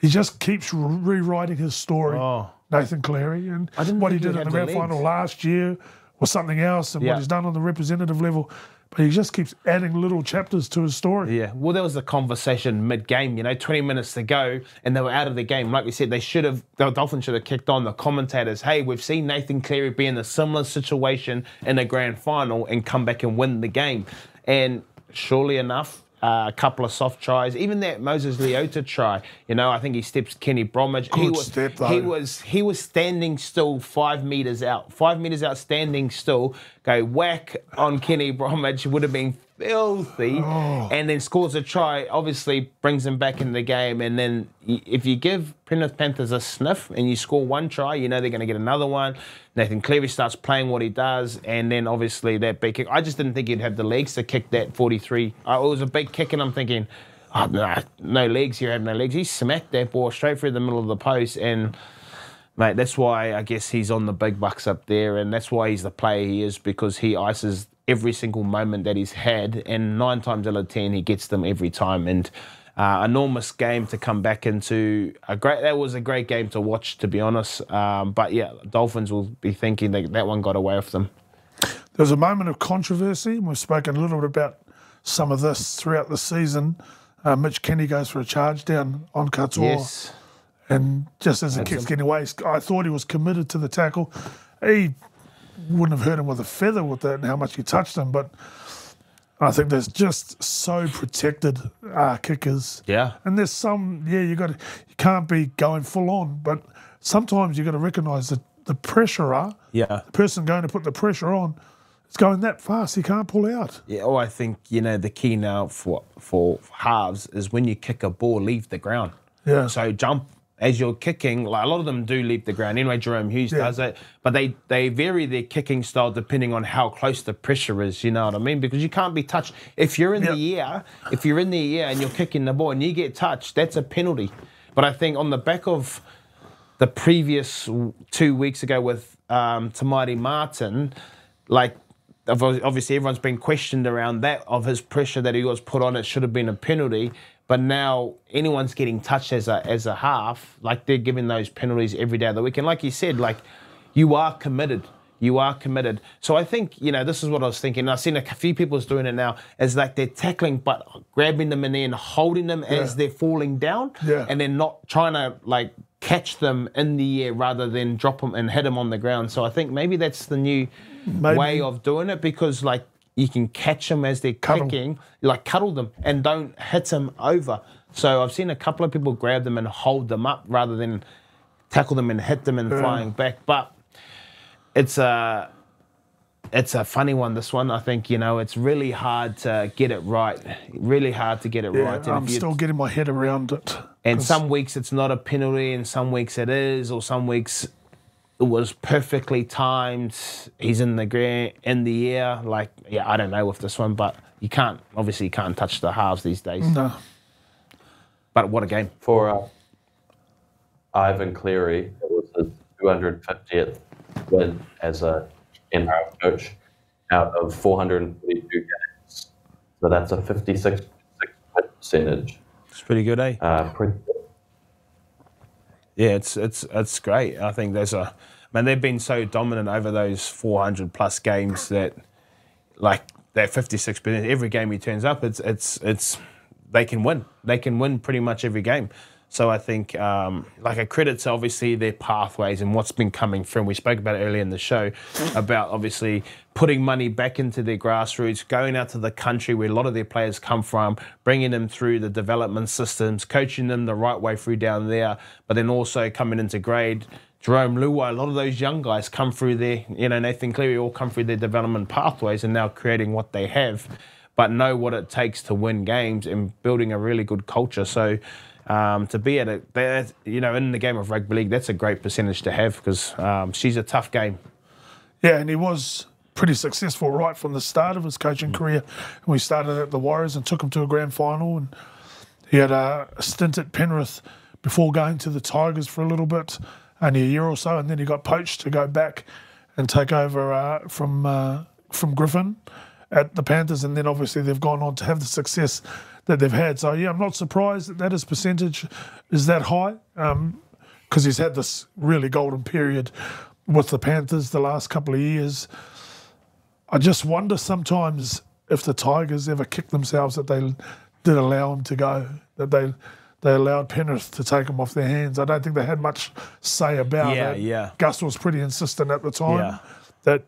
he just keeps re rewriting his story, oh. Nathan Cleary. And what he did in the round final last year was something else, and yeah. what he's done on the representative level. But he just keeps adding little chapters to his story. Yeah. Well, there was a conversation mid-game, you know, twenty minutes to go, and they were out of the game. Like we said, they should have, the Dolphins should have kicked on. The commentators, hey, we've seen Nathan Cleary be in a similar situation in a grand final and come back and win the game. And surely enough, uh, a couple of soft tries, even that Moses Leota try, you know, I think he steps Kenny Bromwich. Good he was, step, though. He was, he was standing still five metres out. Five metres out, standing still. Go whack on Kenny Bromwich, would have been filthy, oh. and then scores a try, obviously brings him back in the game. And then if you give Penrith Panthers a sniff and you score one try, you know they're going to get another one. Nathan Cleary starts playing what he does, and then obviously that big kick. I just didn't think he'd have the legs to kick that forty-three. Oh, it was a big kick, and I'm thinking, oh, no, no legs here, have no legs. He smacked that ball straight through the middle of the post, and... mate, that's why I guess he's on the big bucks up there, and that's why he's the player he is, because he ices every single moment that he's had, and nine times out of ten he gets them every time. And uh, enormous game to come back into. A great, that was a great game to watch, to be honest. Um, but yeah, Dolphins will be thinking that that one got away with them. There was a moment of controversy, and we've spoken a little bit about some of this throughout the season. Uh, Mitch Kenny goes for a charge down on Katoa. Yes. And just as it keeps getting away, I thought he was committed to the tackle. He wouldn't have hurt him with a feather with that and how much he touched him, but I think there's just so protected uh, kickers. Yeah. And there's some, yeah, you got to, you can't be going full on, but sometimes you've got to recognise that the pressurer, yeah. the person going to put the pressure on, it's going that fast, he can't pull out. Yeah, oh, I think, you know, the key now for, for halves is when you kick a ball, leave the ground. Yeah. So jump. As you're kicking, like a lot of them do leap the ground. Anyway, Jerome Hughes yeah. does it. But they, they vary their kicking style depending on how close the pressure is, you know what I mean? Because you can't be touched. If you're in yep. the air, if you're in the air and you're kicking the ball and you get touched, that's a penalty. But I think on the back of the previous two weeks ago with um, Tamari Martin, like, obviously everyone's been questioned around that, of his pressure that he was put on. It should have been a penalty. But now anyone's getting touched as a as a half, like they're giving those penalties every day of the week. And like you said, like you are committed. You are committed. So I think, you know, this is what I was thinking. I've seen a few people's doing it now. It's like they're tackling, but grabbing them and then holding them yeah. as they're falling down. Yeah. And then not trying to, like, catch them in the air rather than drop them and hit them on the ground. So I think maybe that's the new maybe. way of doing it, because, like, you can catch them as they're kicking. Like, cuddle them and don't hit them over. So I've seen a couple of people grab them and hold them up rather than tackle them and hit them and yeah. flying back. But... It's a, it's a funny one, this one. I think, you know, it's really hard to get it right. Really hard to get it yeah, right. And I'm still getting my head around it. And some weeks it's not a penalty and some weeks it is, or some weeks it was perfectly timed. He's in the, in the air. Like, yeah, I don't know with this one, but you can't, obviously you can't touch the halves these days. No. But what a game. For uh, Ivan Cleary, it was his two hundred fiftieth. Win as a N R L coach out of four hundred forty-two games. So that's a fifty-six percent percentage. It's pretty good, eh? Uh, pretty good. Yeah, it's, it's, it's great. I think there's a... Man, they've been so dominant over those four hundred plus games that, like, that fifty-six percent, every game he turns up, it's, it's, it's, they can win. They can win pretty much every game. So I think, um, like, it credits, obviously, their pathways and what's been coming from. We spoke about it earlier in the show about, obviously, putting money back into their grassroots, going out to the country where a lot of their players come from, bringing them through the development systems, coaching them the right way through down there, but then also coming into grade. Jerome Luai, a lot of those young guys come through their, you know, Nathan Cleary, all come through their development pathways and now creating what they have, but know what it takes to win games and building a really good culture. So... Um, to be at a, that, you know, in the game of rugby league, that's a great percentage to have, because um, she's a tough game. Yeah, and he was pretty successful right from the start of his coaching career. We started at the Warriors and took him to a grand final, and he had a stint at Penrith before going to the Tigers for a little bit, only a year or so, and then he got poached to go back and take over uh, from uh, from Griffin at the Panthers, and then obviously they've gone on to have the success that they've had. So, yeah, I'm not surprised that, that his percentage is that high, because um, he's had this really golden period with the Panthers the last couple of years. I just wonder sometimes if the Tigers ever kicked themselves that they did allow him to go, that they they allowed Penrith to take him off their hands. I don't think they had much say about yeah, it. Yeah. Gus was pretty insistent at the time yeah. that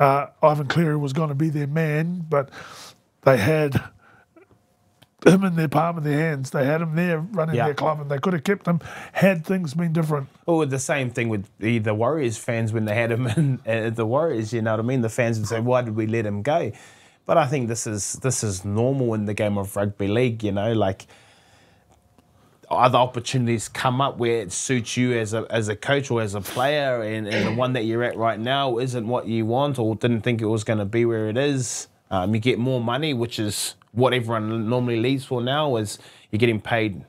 uh, Ivan Cleary was going to be their man, but they had... him in their palm of their hands. They had him there running yeah. their club, and they could have kept him had things been different. Or the same thing with the, the Warriors fans when they had him in uh, the Warriors, you know what I mean? The fans would say, why did we let him go? But I think this is this is normal in the game of rugby league, you know, like other opportunities come up where it suits you as a as a coach or as a player, and, and the one that you're at right now isn't what you want or didn't think it was going to be where it is. Um, you get more money, which is... what everyone normally leaves for now is you're getting paid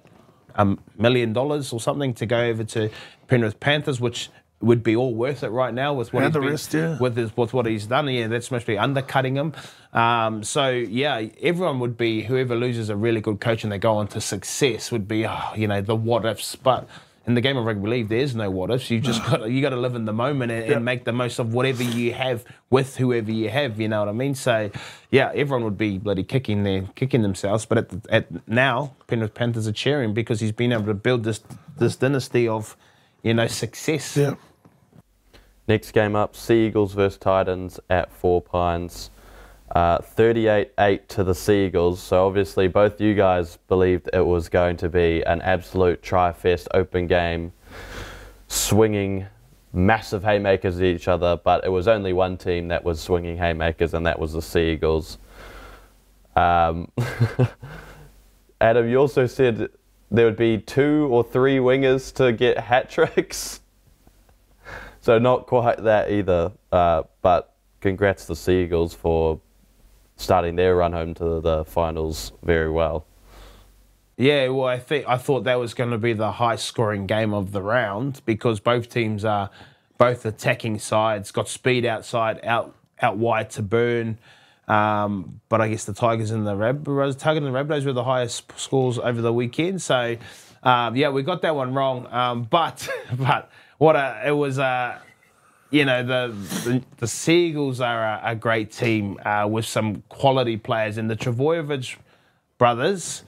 a million dollars or something to go over to Penrith Panthers, which would be all worth it right now with what and he's the been, rest, yeah. with, his, with what he's done. Yeah, that's mostly undercutting him. Um, so yeah, everyone would be, whoever loses a really good coach and they go on to success would be, oh, you know, the what ifs. But in the game of rugby league, there's no what ifs. You just got to, you got to live in the moment and, yep. and make the most of whatever you have with whoever you have. You know what I mean? So, yeah, everyone would be bloody kicking their kicking themselves. But at the, at now, Penrith Panthers are cheering because he's been able to build this this dynasty of, you know, success. Yep. Next game up: Sea Eagles versus Titans at Four Pines. thirty-eight eight uh, to the Sea Eagles, so obviously both you guys believed it was going to be an absolute try-fest open game, swinging massive haymakers at each other, but it was only one team that was swinging haymakers, and that was the Sea Eagles. Um, Adam, you also said there would be two or three wingers to get hat-tricks, so not quite that either, uh, but congrats to the Sea Eagles for... starting their run home to the finals very well. Yeah, well, I think I thought that was going to be the high-scoring game of the round because both teams are both attacking sides, got speed outside, out out wide to Byrne. Um, but I guess the Tigers and the Rabbitohs, Tigers and the Rabbitohs were the highest scores over the weekend. So, um, yeah, we got that one wrong. Um, but but what a, it was, uh, you know, the, the the Seagulls are a, a great team uh, with some quality players. And the Travojevic brothers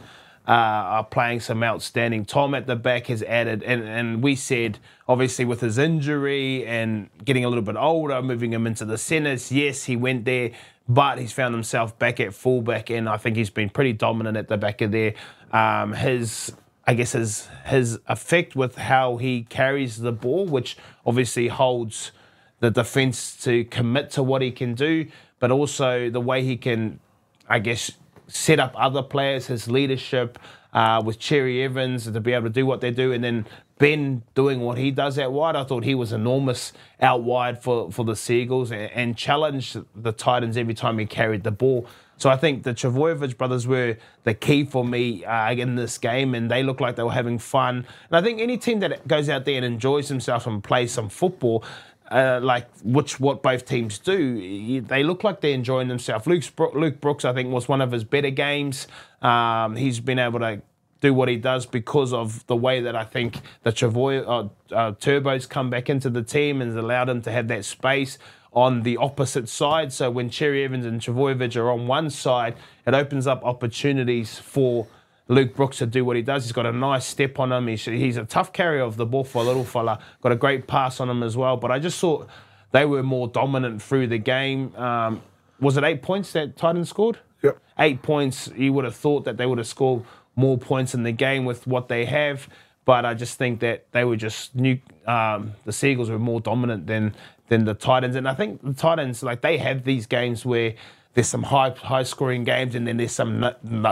uh, are playing some outstanding. Tom at the back has added, and, and we said, obviously with his injury and getting a little bit older, moving him into the centres, yes, he went there. But he's found himself back at fullback, and I think he's been pretty dominant at the back of there. Um, his, I guess, his his effect with how he carries the ball, which obviously holds the defence to commit to what he can do, but also the way he can, I guess, set up other players, his leadership uh, with Cherry Evans to be able to do what they do, and then Ben doing what he does out wide. I thought he was enormous out wide for, for the Seagulls and, and challenged the Titans every time he carried the ball. So I think the Travojevic brothers were the key for me uh, in this game, and they looked like they were having fun. And I think any team that goes out there and enjoys themselves and plays some football, uh, like which what both teams do, they look like they're enjoying themselves. Luke's, Luke Brooks, I think, was one of his better games. Um, he's been able to do what he does because of the way that I think the Travoy, uh, uh, Turbo's come back into the team and has allowed him to have that space on the opposite side. So when Cherry Evans and Travojevic are on one side, it opens up opportunities for Luke Brooks to do what he does. He's got a nice step on him. He's, he's a tough carrier of the ball for a little fella. Got a great pass on him as well. But I just thought they were more dominant through the game. Um, was it eight points that Titans scored? Yep. Eight points. You would have thought that they would have scored more points in the game with what they have, but I just think that they were just new. Um, the Seagulls were more dominant than than the Titans, and I think the Titans, like, they have these games where there's some high high scoring games, and then there's some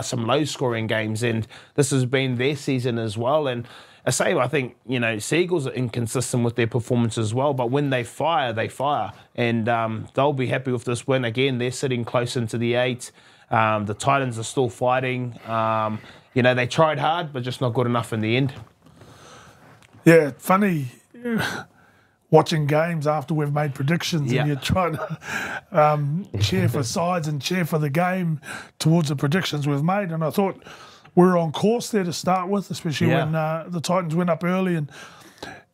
some low scoring games, and this has been their season as well. And I say, I think, you know, Seagulls are inconsistent with their performance as well, but when they fire, they fire, and um, they'll be happy with this win again. They're sitting close into the eight. Um, the Titans are still fighting. Um, You know, they tried hard, but just not good enough in the end. Yeah, funny watching games after we've made predictions, yeah, and you're trying to um, cheer for sides and cheer for the game towards the predictions we've made. And I thought we were on course there to start with, especially yeah. when uh, the Titans went up early and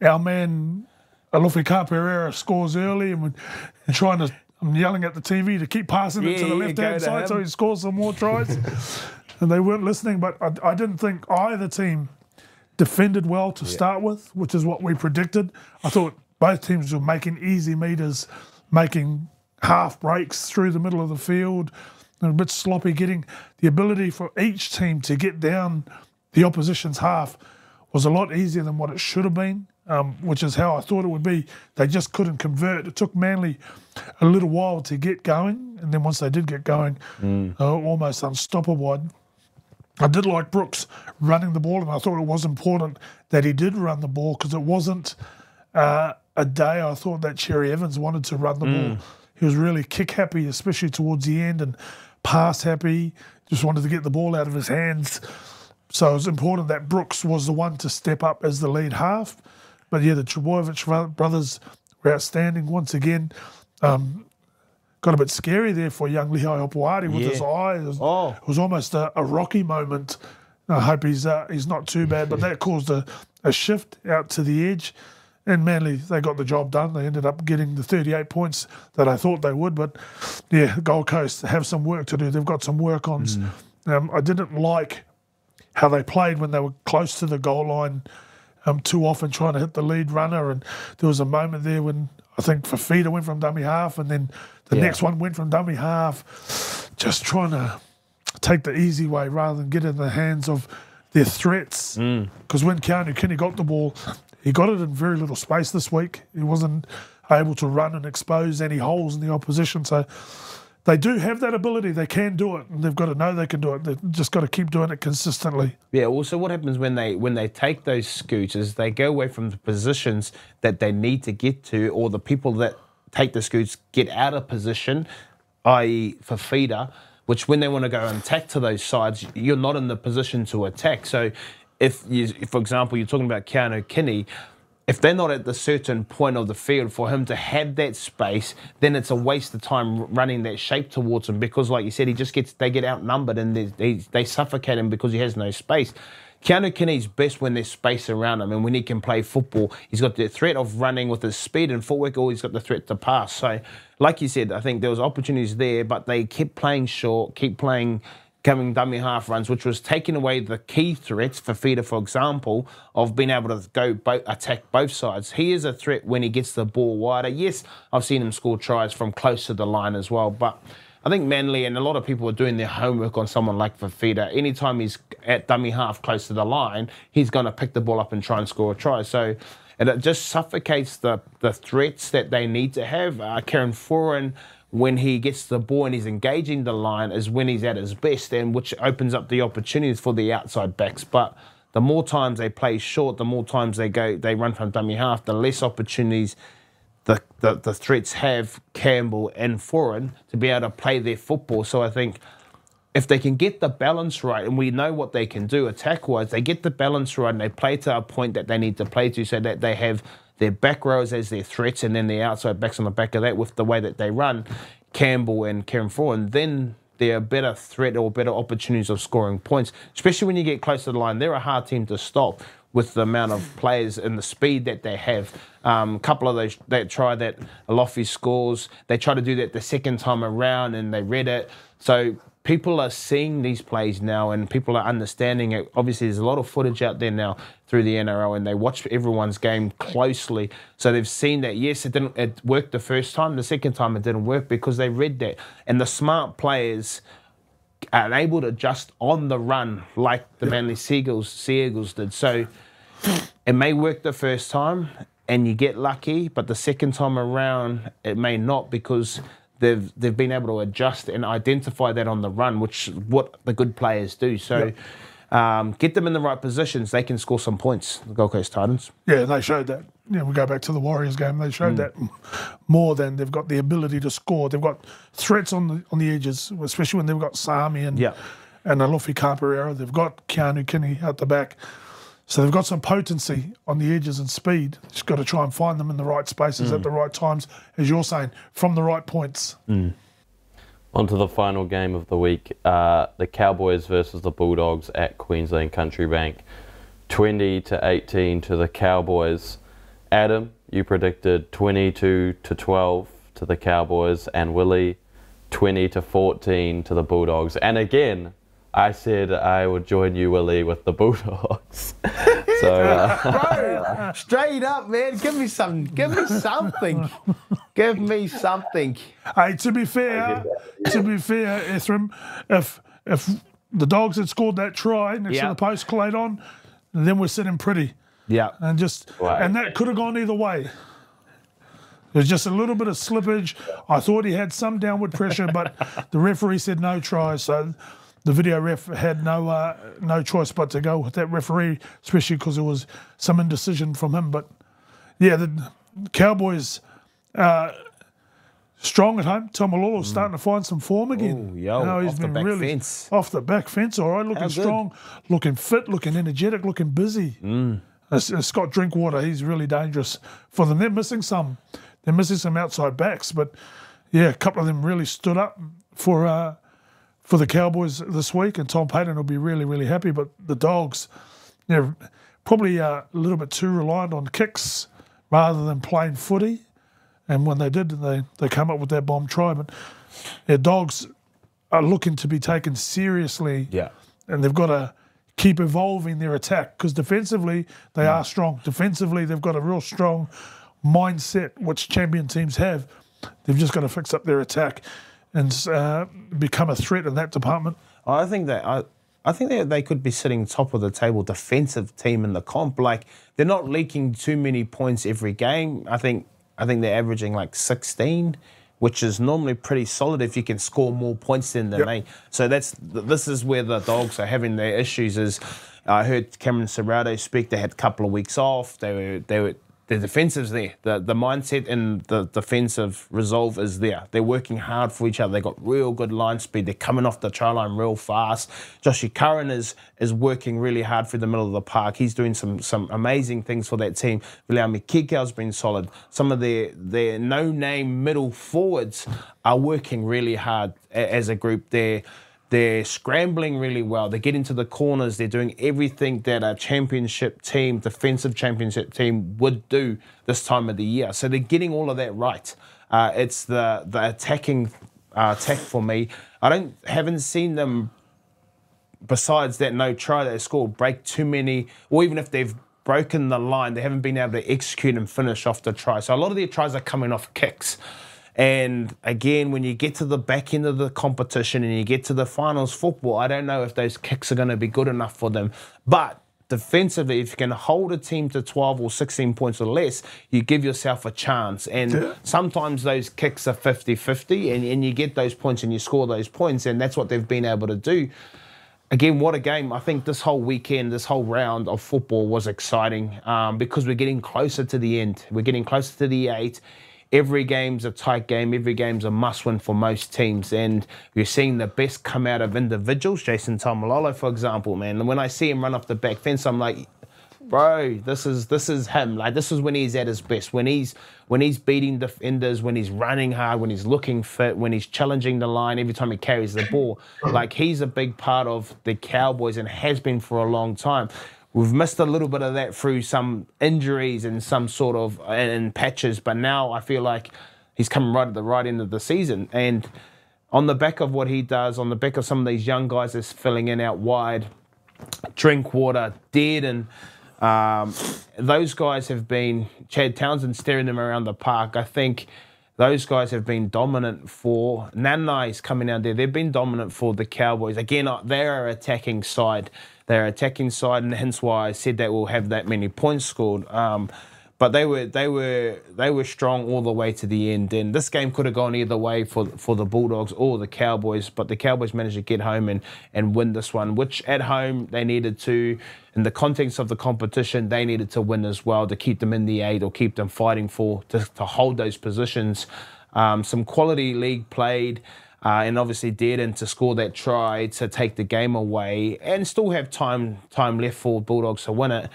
our man Alofi Capoeira scores early, and we're trying to, I'm yelling at the T V to keep passing yeah, it to the left-hand side so he scores some more tries. And they weren't listening, but I, I didn't think either team defended well to yeah. start with, which is what we predicted. I thought both teams were making easy meters, making half breaks through the middle of the field, and a bit sloppy getting. The ability for each team to get down the opposition's half was a lot easier than what it should have been, um, which is how I thought it would be. They just couldn't convert. It took Manly a little while to get going, and then once they did get going, mm. they were almost unstoppable. I did like Brooks running the ball, and I thought it was important that he did run the ball, because it wasn't uh, a day I thought that Cherry Evans wanted to run the mm. ball. He was really kick-happy, especially towards the end, and pass-happy, just wanted to get the ball out of his hands. So it was important that Brooks was the one to step up as the lead half. But, yeah, the Trebojevic brothers were outstanding once again. Um, Got a bit scary there for young Lihai Hopoari with yeah. his eyes. It was, oh. it was almost a, a Rocky moment. I hope he's uh, he's not too bad, but that caused a, a shift out to the edge. And Manly, they got the job done. They ended up getting the thirty-eight points that I thought they would. But, yeah, Gold Coast have some work to do. They've got some work-ons. Mm. Um, I didn't like how they played when they were close to the goal line um, too often, trying to hit the lead runner. And there was a moment there when I think Fafita went from dummy half, and then the yeah. next one went from dummy half, just trying to take the easy way rather than get in the hands of their threats. Because mm. when Keanu Kinney got the ball, he got it in very little space this week. He wasn't able to run and expose any holes in the opposition. So they do have that ability. They can do it, and they've got to know they can do it. They've just got to keep doing it consistently. Yeah, also what happens when they when they take those scoots is they go away from the positions that they need to get to, or the people that take the scoots get out of position, that is for feeder, which when they want to go and attack to those sides, you're not in the position to attack. So if, you, for example, you're talking about Keanu Kinney, if they're not at the certain point of the field for him to have that space, then it's a waste of time running that shape towards him, because like you said, he just gets, they get outnumbered and they, they, they suffocate him because he has no space. Keanu Kinney's best when there's space around him and when he can play football. He's got the threat of running with his speed and footwork, or he's got the threat to pass. So, like you said, I think there was opportunities there, but they kept playing short, keep playing, coming dummy half runs, which was taking away the key threats for Fafita, for example, of being able to go bo attack both sides. He is a threat when he gets the ball wider. Yes, I've seen him score tries from close to the line as well, but I think Manly and a lot of people are doing their homework on someone like Fafita. Anytime he's at dummy half close to the line, he's going to pick the ball up and try and score a try. So and it just suffocates the, the threats that they need to have. Uh, Kieran Foran, when he gets the ball and he's engaging the line, is when he's at his best, and which opens up the opportunities for the outside backs. But the more times they play short, the more times they go, they run from dummy half, the less opportunities The, the, the threats have Campbell and Foran to be able to play their football. So I think if they can get the balance right, and we know what they can do attack-wise, they get the balance right and they play to a point that they need to play to, so that they have their back rows as their threats and then the outside backs on the back of that with the way that they run, Campbell and Kieran Foran, then they're a better threat or better opportunities of scoring points, especially when you get close to the line. They're a hard team to stop with the amount of players and the speed that they have. A um, couple of those, that try that Alofi scores, they try to do that the second time around and they read it. So people are seeing these plays now and people are understanding it. Obviously, there's a lot of footage out there now through the N R L and they watch everyone's game closely. So they've seen that, yes, it didn't it worked the first time. The second time it didn't work because they read that. And the smart players and able to adjust on the run like the Manly Seagulls, Seagulls did. So it may work the first time and you get lucky, but the second time around it may not, because they've they've been able to adjust and identify that on the run, which is what the good players do. So yep. um, get them in the right positions, they can score some points, the Gold Coast Titans. Yeah, they showed that. Yeah, we go back to the Warriors game. They showed mm. that more than they've got the ability to score. They've got threats on the on the edges, especially when they've got Sami and yeah. and Alofi Kaperera. They've got Keanu Kinney out the back, so they've got some potency on the edges and speed. Just got to try and find them in the right spaces mm. at the right times, as you're saying, from the right points. Mm. On to the final game of the week: uh, the Cowboys versus the Bulldogs at Queensland Country Bank, twenty to eighteen to the Cowboys. Adam, you predicted twenty-two to twelve to the Cowboys, and Willie, twenty to fourteen to the Bulldogs. And again, I said I would join you, Willie, with the Bulldogs. So, uh, bro, straight up, man, give me some, give me something, give me something. Hey, to be fair, to be fair, Ethram, if if the Dogs had scored that try next yep. to the post, Claydon, on, then we're sitting pretty. Yeah, and just right. and that could have gone either way. There's just a little bit of slippage. I thought he had some downward pressure, but the referee said no try, so the video ref had no uh, no choice but to go with that referee, especially because there was some indecision from him. But yeah, the Cowboys uh, strong at home. Tamalolo's mm. starting to find some form again. Ooh, yo, you know, he's off been the back really fence. off the back fence. All right, looking strong, looking fit, looking energetic, looking busy. Mm. Scott Drinkwater, he's really dangerous for them. They're missing some. They're missing some outside backs, but yeah, a couple of them really stood up for uh, for the Cowboys this week, and Tom Payton will be really, really happy. But the Dogs, they're probably uh, a little bit too reliant on kicks rather than playing footy, and when they did, they, they came up with that bomb try. But their Dogs are looking to be taken seriously, yeah, and they've got a keep evolving their attack, because defensively they yeah. are strong. Defensively, they've got a real strong mindset, which champion teams have. They've just got to fix up their attack and uh, become a threat in that department. I think that I, I think that they could be sitting top of the table defensive team in the comp. Like, they're not leaking too many points every game. I think I think they're averaging like sixteen. Which is normally pretty solid if you can score more points than them. Yep. Eh? So that's this is where the Dogs are having their issues. Is I heard Cameron Ciraldo speak. They had a couple of weeks off. They were they were the defence is there. The, the mindset and the defensive resolve is there. They're working hard for each other. They've got real good line speed. They're coming off the try line real fast. Joshie Curran is is working really hard through the middle of the park. He's doing some some amazing things for that team. Viliami Kikau's been solid. Some of their, their no-name middle forwards are working really hard as a group there. They're scrambling really well. They get into the corners. They're doing everything that a championship team, defensive championship team, would do this time of the year. So they're getting all of that right. Uh, it's the the attacking uh, attack for me. I don't haven't seen them, besides that no try they scored, break too many, or even if they've broken the line, they haven't been able to execute and finish off the try. So a lot of their tries are coming off kicks. And again, when you get to the back end of the competition and you get to the finals football, I don't know if those kicks are going to be good enough for them. But defensively, if you can hold a team to twelve or sixteen points or less, you give yourself a chance. And sometimes those kicks are fifty fifty, and, and you get those points and you score those points, and that's what they've been able to do. Again, what a game. I think this whole weekend, this whole round of football was exciting um, because we're getting closer to the end. We're getting closer to the eight. Every game's a tight game. Every game's a must-win for most teams. And you're seeing the best come out of individuals. Jason Tamalolo, for example, man. And when I see him run off the back fence, I'm like, bro, this is this is him. Like, this is when he's at his best. When he's when he's beating defenders, when he's running hard, when he's looking fit, when he's challenging the line every time he carries the ball. Like, he's a big part of the Cowboys and has been for a long time. We've missed a little bit of that through some injuries and some sort of and patches, but now I feel like he's coming right at the right end of the season. And on the back of what he does, on the back of some of these young guys that's filling in out wide, Drinkwater, Dearden, um, those guys have been, Chad Townsend steering them around the park. I think those guys have been dominant for, Nanai's coming out there, they've been dominant for the Cowboys. Again, they're an attacking side. They're attacking side, and hence why I said that we'll have that many points scored. Um, but they were they were they were strong all the way to the end. And this game could have gone either way for for the Bulldogs or the Cowboys. But the Cowboys managed to get home and and win this one, which at home they needed to. In the context of the competition, they needed to win as well to keep them in the eight or keep them fighting for to, to hold those positions. Um, some quality league played. Uh, and obviously Dearden to score that try to take the game away and still have time time left for Bulldogs to win it.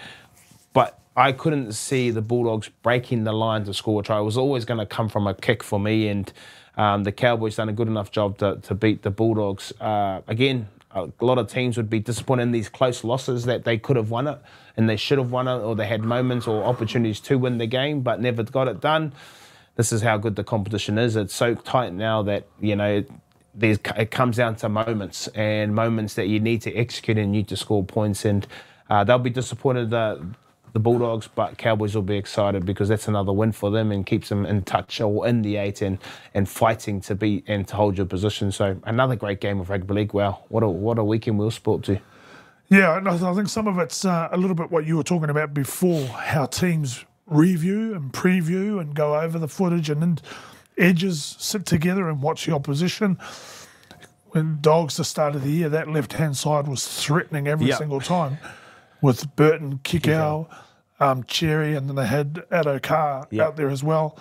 But I couldn't see the Bulldogs breaking the line to score a try. It was always going to come from a kick for me, and um, the Cowboys done a good enough job to, to beat the Bulldogs. Uh, again, a lot of teams would be disappointed in these close losses that they could have won it and they should have won it, or they had moments or opportunities to win the game but never got it done. This is how good the competition is. It's so tight now that, you know, there's, it comes down to moments and moments that you need to execute and you need to score points. And uh, they'll be disappointed, uh, the Bulldogs, but Cowboys will be excited because that's another win for them and keeps them in touch or in the eight and, and fighting to beat and to hold your position. So another great game of rugby league. Wow, what a, what a weekend we'll sport to. Yeah, and I think some of it's uh, a little bit what you were talking about before, how teams review and preview and go over the footage, and then edges sit together and watch the opposition. When Dogs, the start of the year, that left-hand side was threatening every yep. single time with Burton, Kikau, um, Cherry, and then they had Addo Carr yep. out there as well.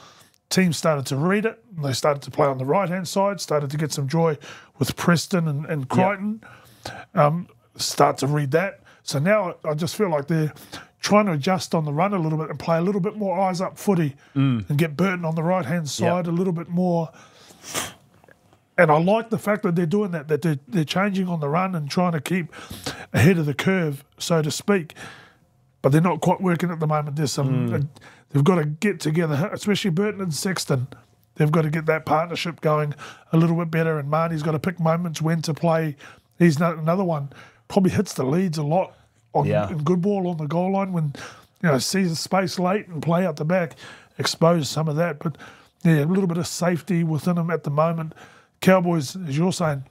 Teams started to read it, and they started to play on the right-hand side, started to get some joy with Preston and, and Crichton, yep. um, start to read that. So now I just feel like they're trying to adjust on the run a little bit and play a little bit more eyes-up footy mm. and get Burton on the right-hand side yep. a little bit more. And I like the fact that they're doing that, that they're, they're changing on the run and trying to keep ahead of the curve, so to speak. But they're not quite working at the moment. There's some, mm. they've got to get together, especially Burton and Sexton. They've got to get that partnership going a little bit better, and Marnie's got to pick moments when to play. He's not, another one. Probably hits the leads a lot. On, yeah. and good ball on the goal line when, you know, sees the space late and play out the back, expose some of that. But, yeah, a little bit of safety within them at the moment. Cowboys, as you're saying,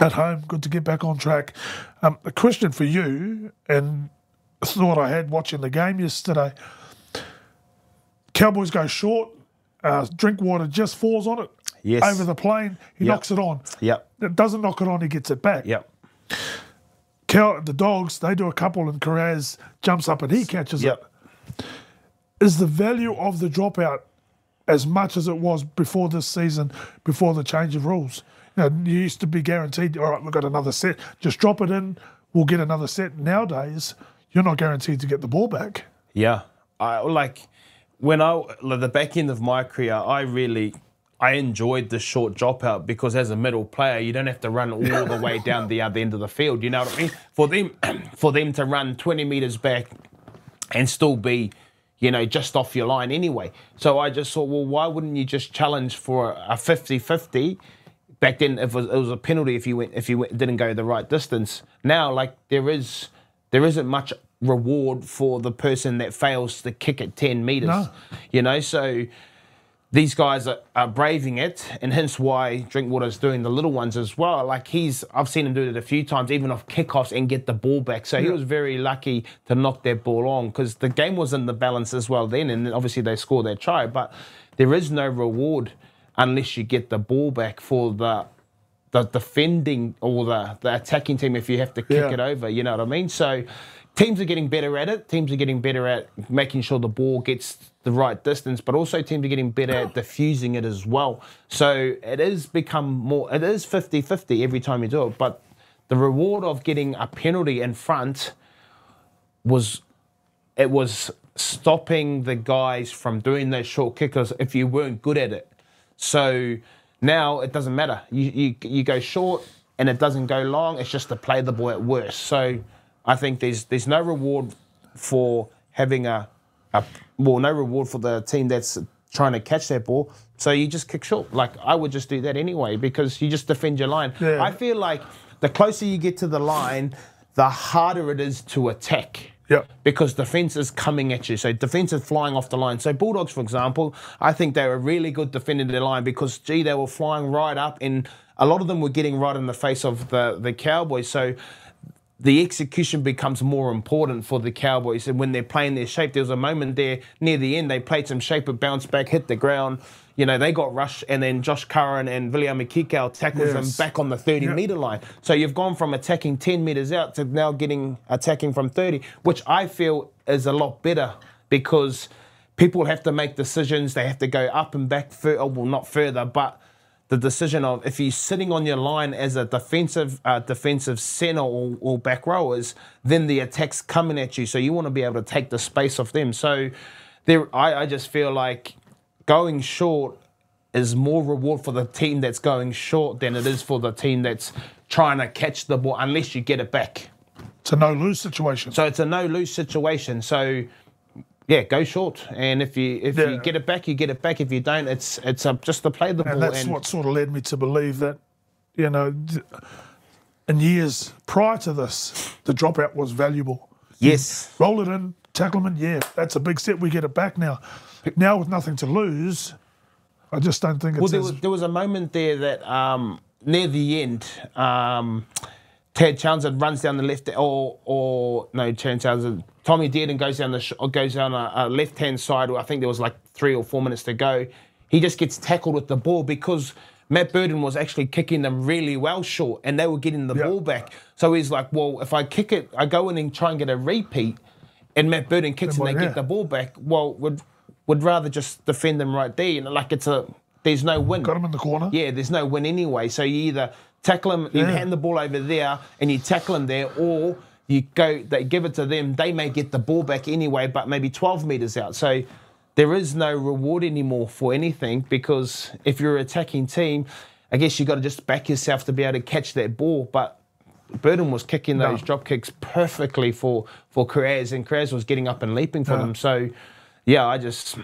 at home, good to get back on track. Um, a question for you, and a thought I had watching the game yesterday. Cowboys go short. Uh, Drinkwater just falls on it. Yes. Over the plane. He yep. knocks it on. Yep. It doesn't knock it on. He gets it back. Yep. Cow, the Dogs, they do a couple and Carraz jumps up and he catches yep. it. is the value of the dropout as much as it was before this season, before the change of rules? You know, you used to be guaranteed, all right, we've got another set, just drop it in, we'll get another set. Nowadays, you're not guaranteed to get the ball back. Yeah. I like when I, like the back end of my career, I really, I enjoyed the short dropout because as a middle player, you don't have to run all the way down the other end of the field. You know what I mean? For them, for them to run twenty metres back and still be, you know, just off your line anyway. So I just thought, well, why wouldn't you just challenge for a fifty fifty? Back then, if it was, it was a penalty if you went, if you went, didn't go the right distance. Now, like there is, there isn't much reward for the person that fails to kick at ten metres. No. You know, so these guys are, are braving it, and hence why Drinkwater's doing the little ones as well. Like he's, I've seen him do it a few times, even off kickoffs and get the ball back. So yeah. he was very lucky to knock that ball on because the game was in the balance as well then, and obviously they scored their try, but there is no reward unless you get the ball back for the the defending or the, the attacking team if you have to kick yeah. it over, you know what I mean? So teams are getting better at it. Teams are getting better at making sure the ball gets the right distance, but also teams are getting better at diffusing it as well. So it is become more, it is fifty fifty every time you do it, but the reward of getting a penalty in front was, it was stopping the guys from doing those short kickers if you weren't good at it. So now it doesn't matter. You, you, you go short and it doesn't go long. It's just to play the ball at worst. So I think there's there's no reward for having a, a well, no reward for the team that's trying to catch that ball. So you just kick short. Like I would just do that anyway because you just defend your line. Yeah. I feel like the closer you get to the line, the harder it is to attack. Yep. Because defence is coming at you. So defence is flying off the line. So Bulldogs, for example, I think they were really good defending their line because, gee, they were flying right up and a lot of them were getting right in the face of the, the Cowboys. So the execution becomes more important for the Cowboys. And when they're playing their shape, there was a moment there near the end, they played some shape, it bounced back, hit the ground. You know, they got rushed, and then Josh Curran and William Akikau tackles yes. them back on the thirty metre yep. line. So you've gone from attacking ten metres out to now getting attacking from thirty, which I feel is a lot better because people have to make decisions. They have to go up and back, fur oh, well, not further, but the decision of if you're sitting on your line as a defensive uh, defensive centre or, or back rowers, then the attack's coming at you. So you want to be able to take the space off them. So there, I, I just feel like going short is more reward for the team that's going short than it is for the team that's trying to catch the ball unless you get it back. It's a no-lose situation. So it's a no-lose situation. So, yeah, go short. And if you if yeah. you get it back, you get it back. If you don't, it's it's a, just to play the and ball. That's and that's what sort of led me to believe that, you know, in years prior to this, the dropout was valuable. Yes. You roll it in, tackle them in, yeah, that's a big set. We get it back now. Now with nothing to lose, I just don't think it's... Well, there was, there was a moment there that um, near the end, um, Tad Townsend runs down the left... Or, or no, Tad Townsend... Tommy Dearden goes down the sh or goes down a, a left-hand side, or I think there was like three or four minutes to go. He just gets tackled with the ball because Matt Burden was actually kicking them really well short and they were getting the yep. ball back. So he's like, well, if I kick it, I go in and try and get a repeat and Matt Burden kicks and, and they yeah. get the ball back. Well, would... would rather just defend them right there. You know, like it's a, there's no win. Got them in the corner. Yeah, there's no win anyway. So you either tackle them, yeah. you hand the ball over there and you tackle them there, or you go, they give it to them, they may get the ball back anyway, but maybe twelve metres out. So there is no reward anymore for anything because if you're an attacking team, I guess you've got to just back yourself to be able to catch that ball. But Burden was kicking those no. drop kicks perfectly for, for Carraz, and Carraz was getting up and leaping for no. them. So... yeah, I just,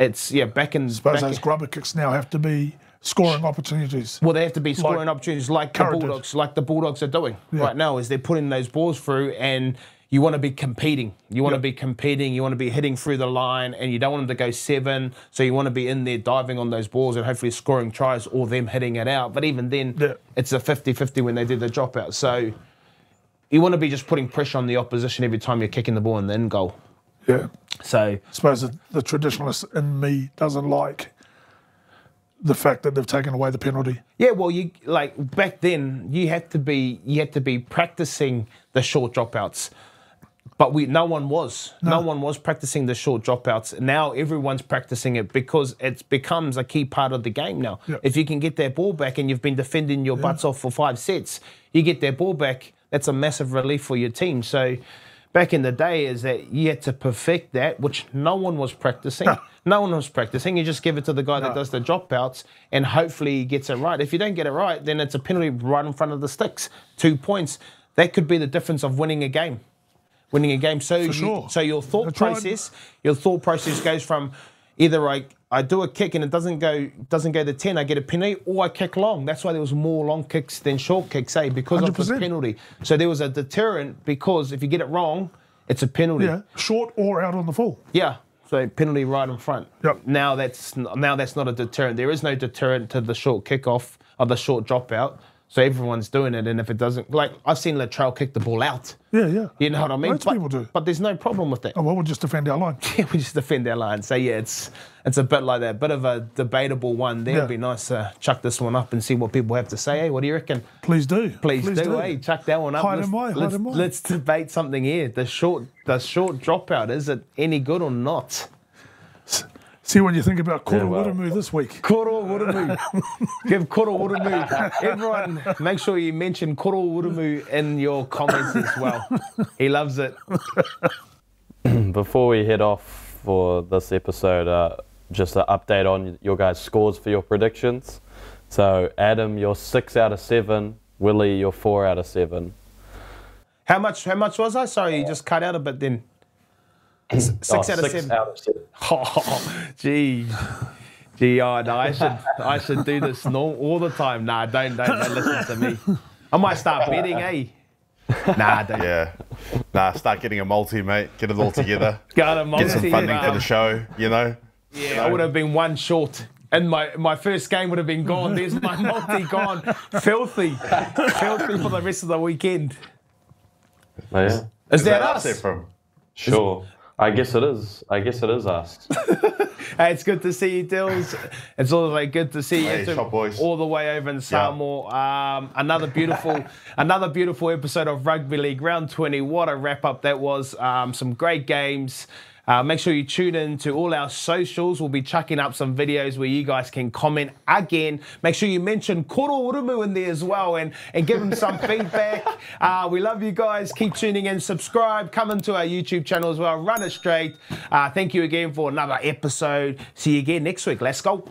it's, yeah, back in... I suppose back those in, grubber kicks now have to be scoring opportunities. Well, they have to be scoring like opportunities like the Bulldogs did. like the Bulldogs are doing yeah. right now, is they're putting those balls through and you want to be competing. You want yep. to be competing. You want to be hitting through the line and you don't want them to go seven, so you want to be in there diving on those balls and hopefully scoring tries or them hitting it out. But even then, yeah. it's a fifty fifty when they do the dropout. So you want to be just putting pressure on the opposition every time you're kicking the ball in the end goal. Yeah. So I suppose the, the traditionalist in me doesn't like the fact that they've taken away the penalty. Yeah, well, you like back then you had to be you had to be practicing the short dropouts. But we, no one was. No. no one was practicing the short dropouts. Now everyone's practicing it because it becomes a key part of the game now. Yep. If you can get that ball back and you've been defending your yeah. butts off for five sets, you get that ball back, that's a massive relief for your team. So back in the day is that you had to perfect that, which no one was practicing. No, no one was practicing. You just give it to the guy no. that does the dropouts and hopefully he gets it right. If you don't get it right, then it's a penalty right in front of the sticks, two points. That could be the difference of winning a game. Winning a game. So, you, sure. so your thought That's process, right. your thought process goes from either I I do a kick and it doesn't go doesn't go to ten, I get a penalty, or I kick long. That's why there was more long kicks than short kicks, eh? Because one hundred percent of the penalty. So there was a deterrent because if you get it wrong, it's a penalty. Yeah, short or out on the full. Yeah. So penalty right in front. Yep. Now that's now that's not a deterrent. There is no deterrent to the short kickoff or the short dropout. So everyone's doing it, and if it doesn't, like I've seen Latrell kick the ball out. Yeah, yeah. You know what I mean? Most people do. But there's no problem with that. Oh well, we'll just defend our line. Yeah, we just defend our line. So yeah, it's it's a bit like that, bit of a debatable one. There, yeah. It'd be nice to chuck this one up and see what people have to say. Hey, what do you reckon? Please do. Please, Please do. do. Hey, chuck that one up. Hide let's, my, hide let's, let's debate something here. The short, the short dropout, is it any good or not? See what you think about Koro yeah, well, Waramu this week. Koro Waramu. Give Koro Waramu. Everyone, make sure you mention Koro Waramu in your comments as well. He loves it. Before we head off for this episode, uh, just an update on your guys' scores for your predictions. So, Adam, you're six out of seven. Willie, you're four out of seven. How much? How much was I? Sorry, you just cut out a bit then. S six, oh, out, of six out of seven. Oh, gee, gee, oh, no, I should, I should do this all, all the time. Nah, don't, don't, don't listen to me. I might start betting, eh? Nah, don't. Yeah, nah, start getting a multi, mate. Get it all together. Got a multi. Get some funding for the show, you know. Yeah, you know? I would have been one short. And my, my first game would have been gone. There's my multi gone, filthy, filthy for the rest of the weekend. Oh, yeah. Is, is that, that us? From? Sure. Is, I guess it is. I guess it is us. Hey, it's good to see you, Dills. It's always like good to see hey, you boys. All the way over in Samoa. Yeah. Um, another beautiful, another beautiful episode of Rugby League Round twenty. What a wrap up that was. Um, some great games. Uh, make sure you tune in to all our socials. We'll be chucking up some videos where you guys can comment again. Make sure you mention Koro Waramu in there as well and, and give them some feedback. Uh, we love you guys. Keep tuning in. Subscribe. Come into our YouTube channel as well. Run it straight. Uh, thank you again for another episode. See you again next week. Let's go.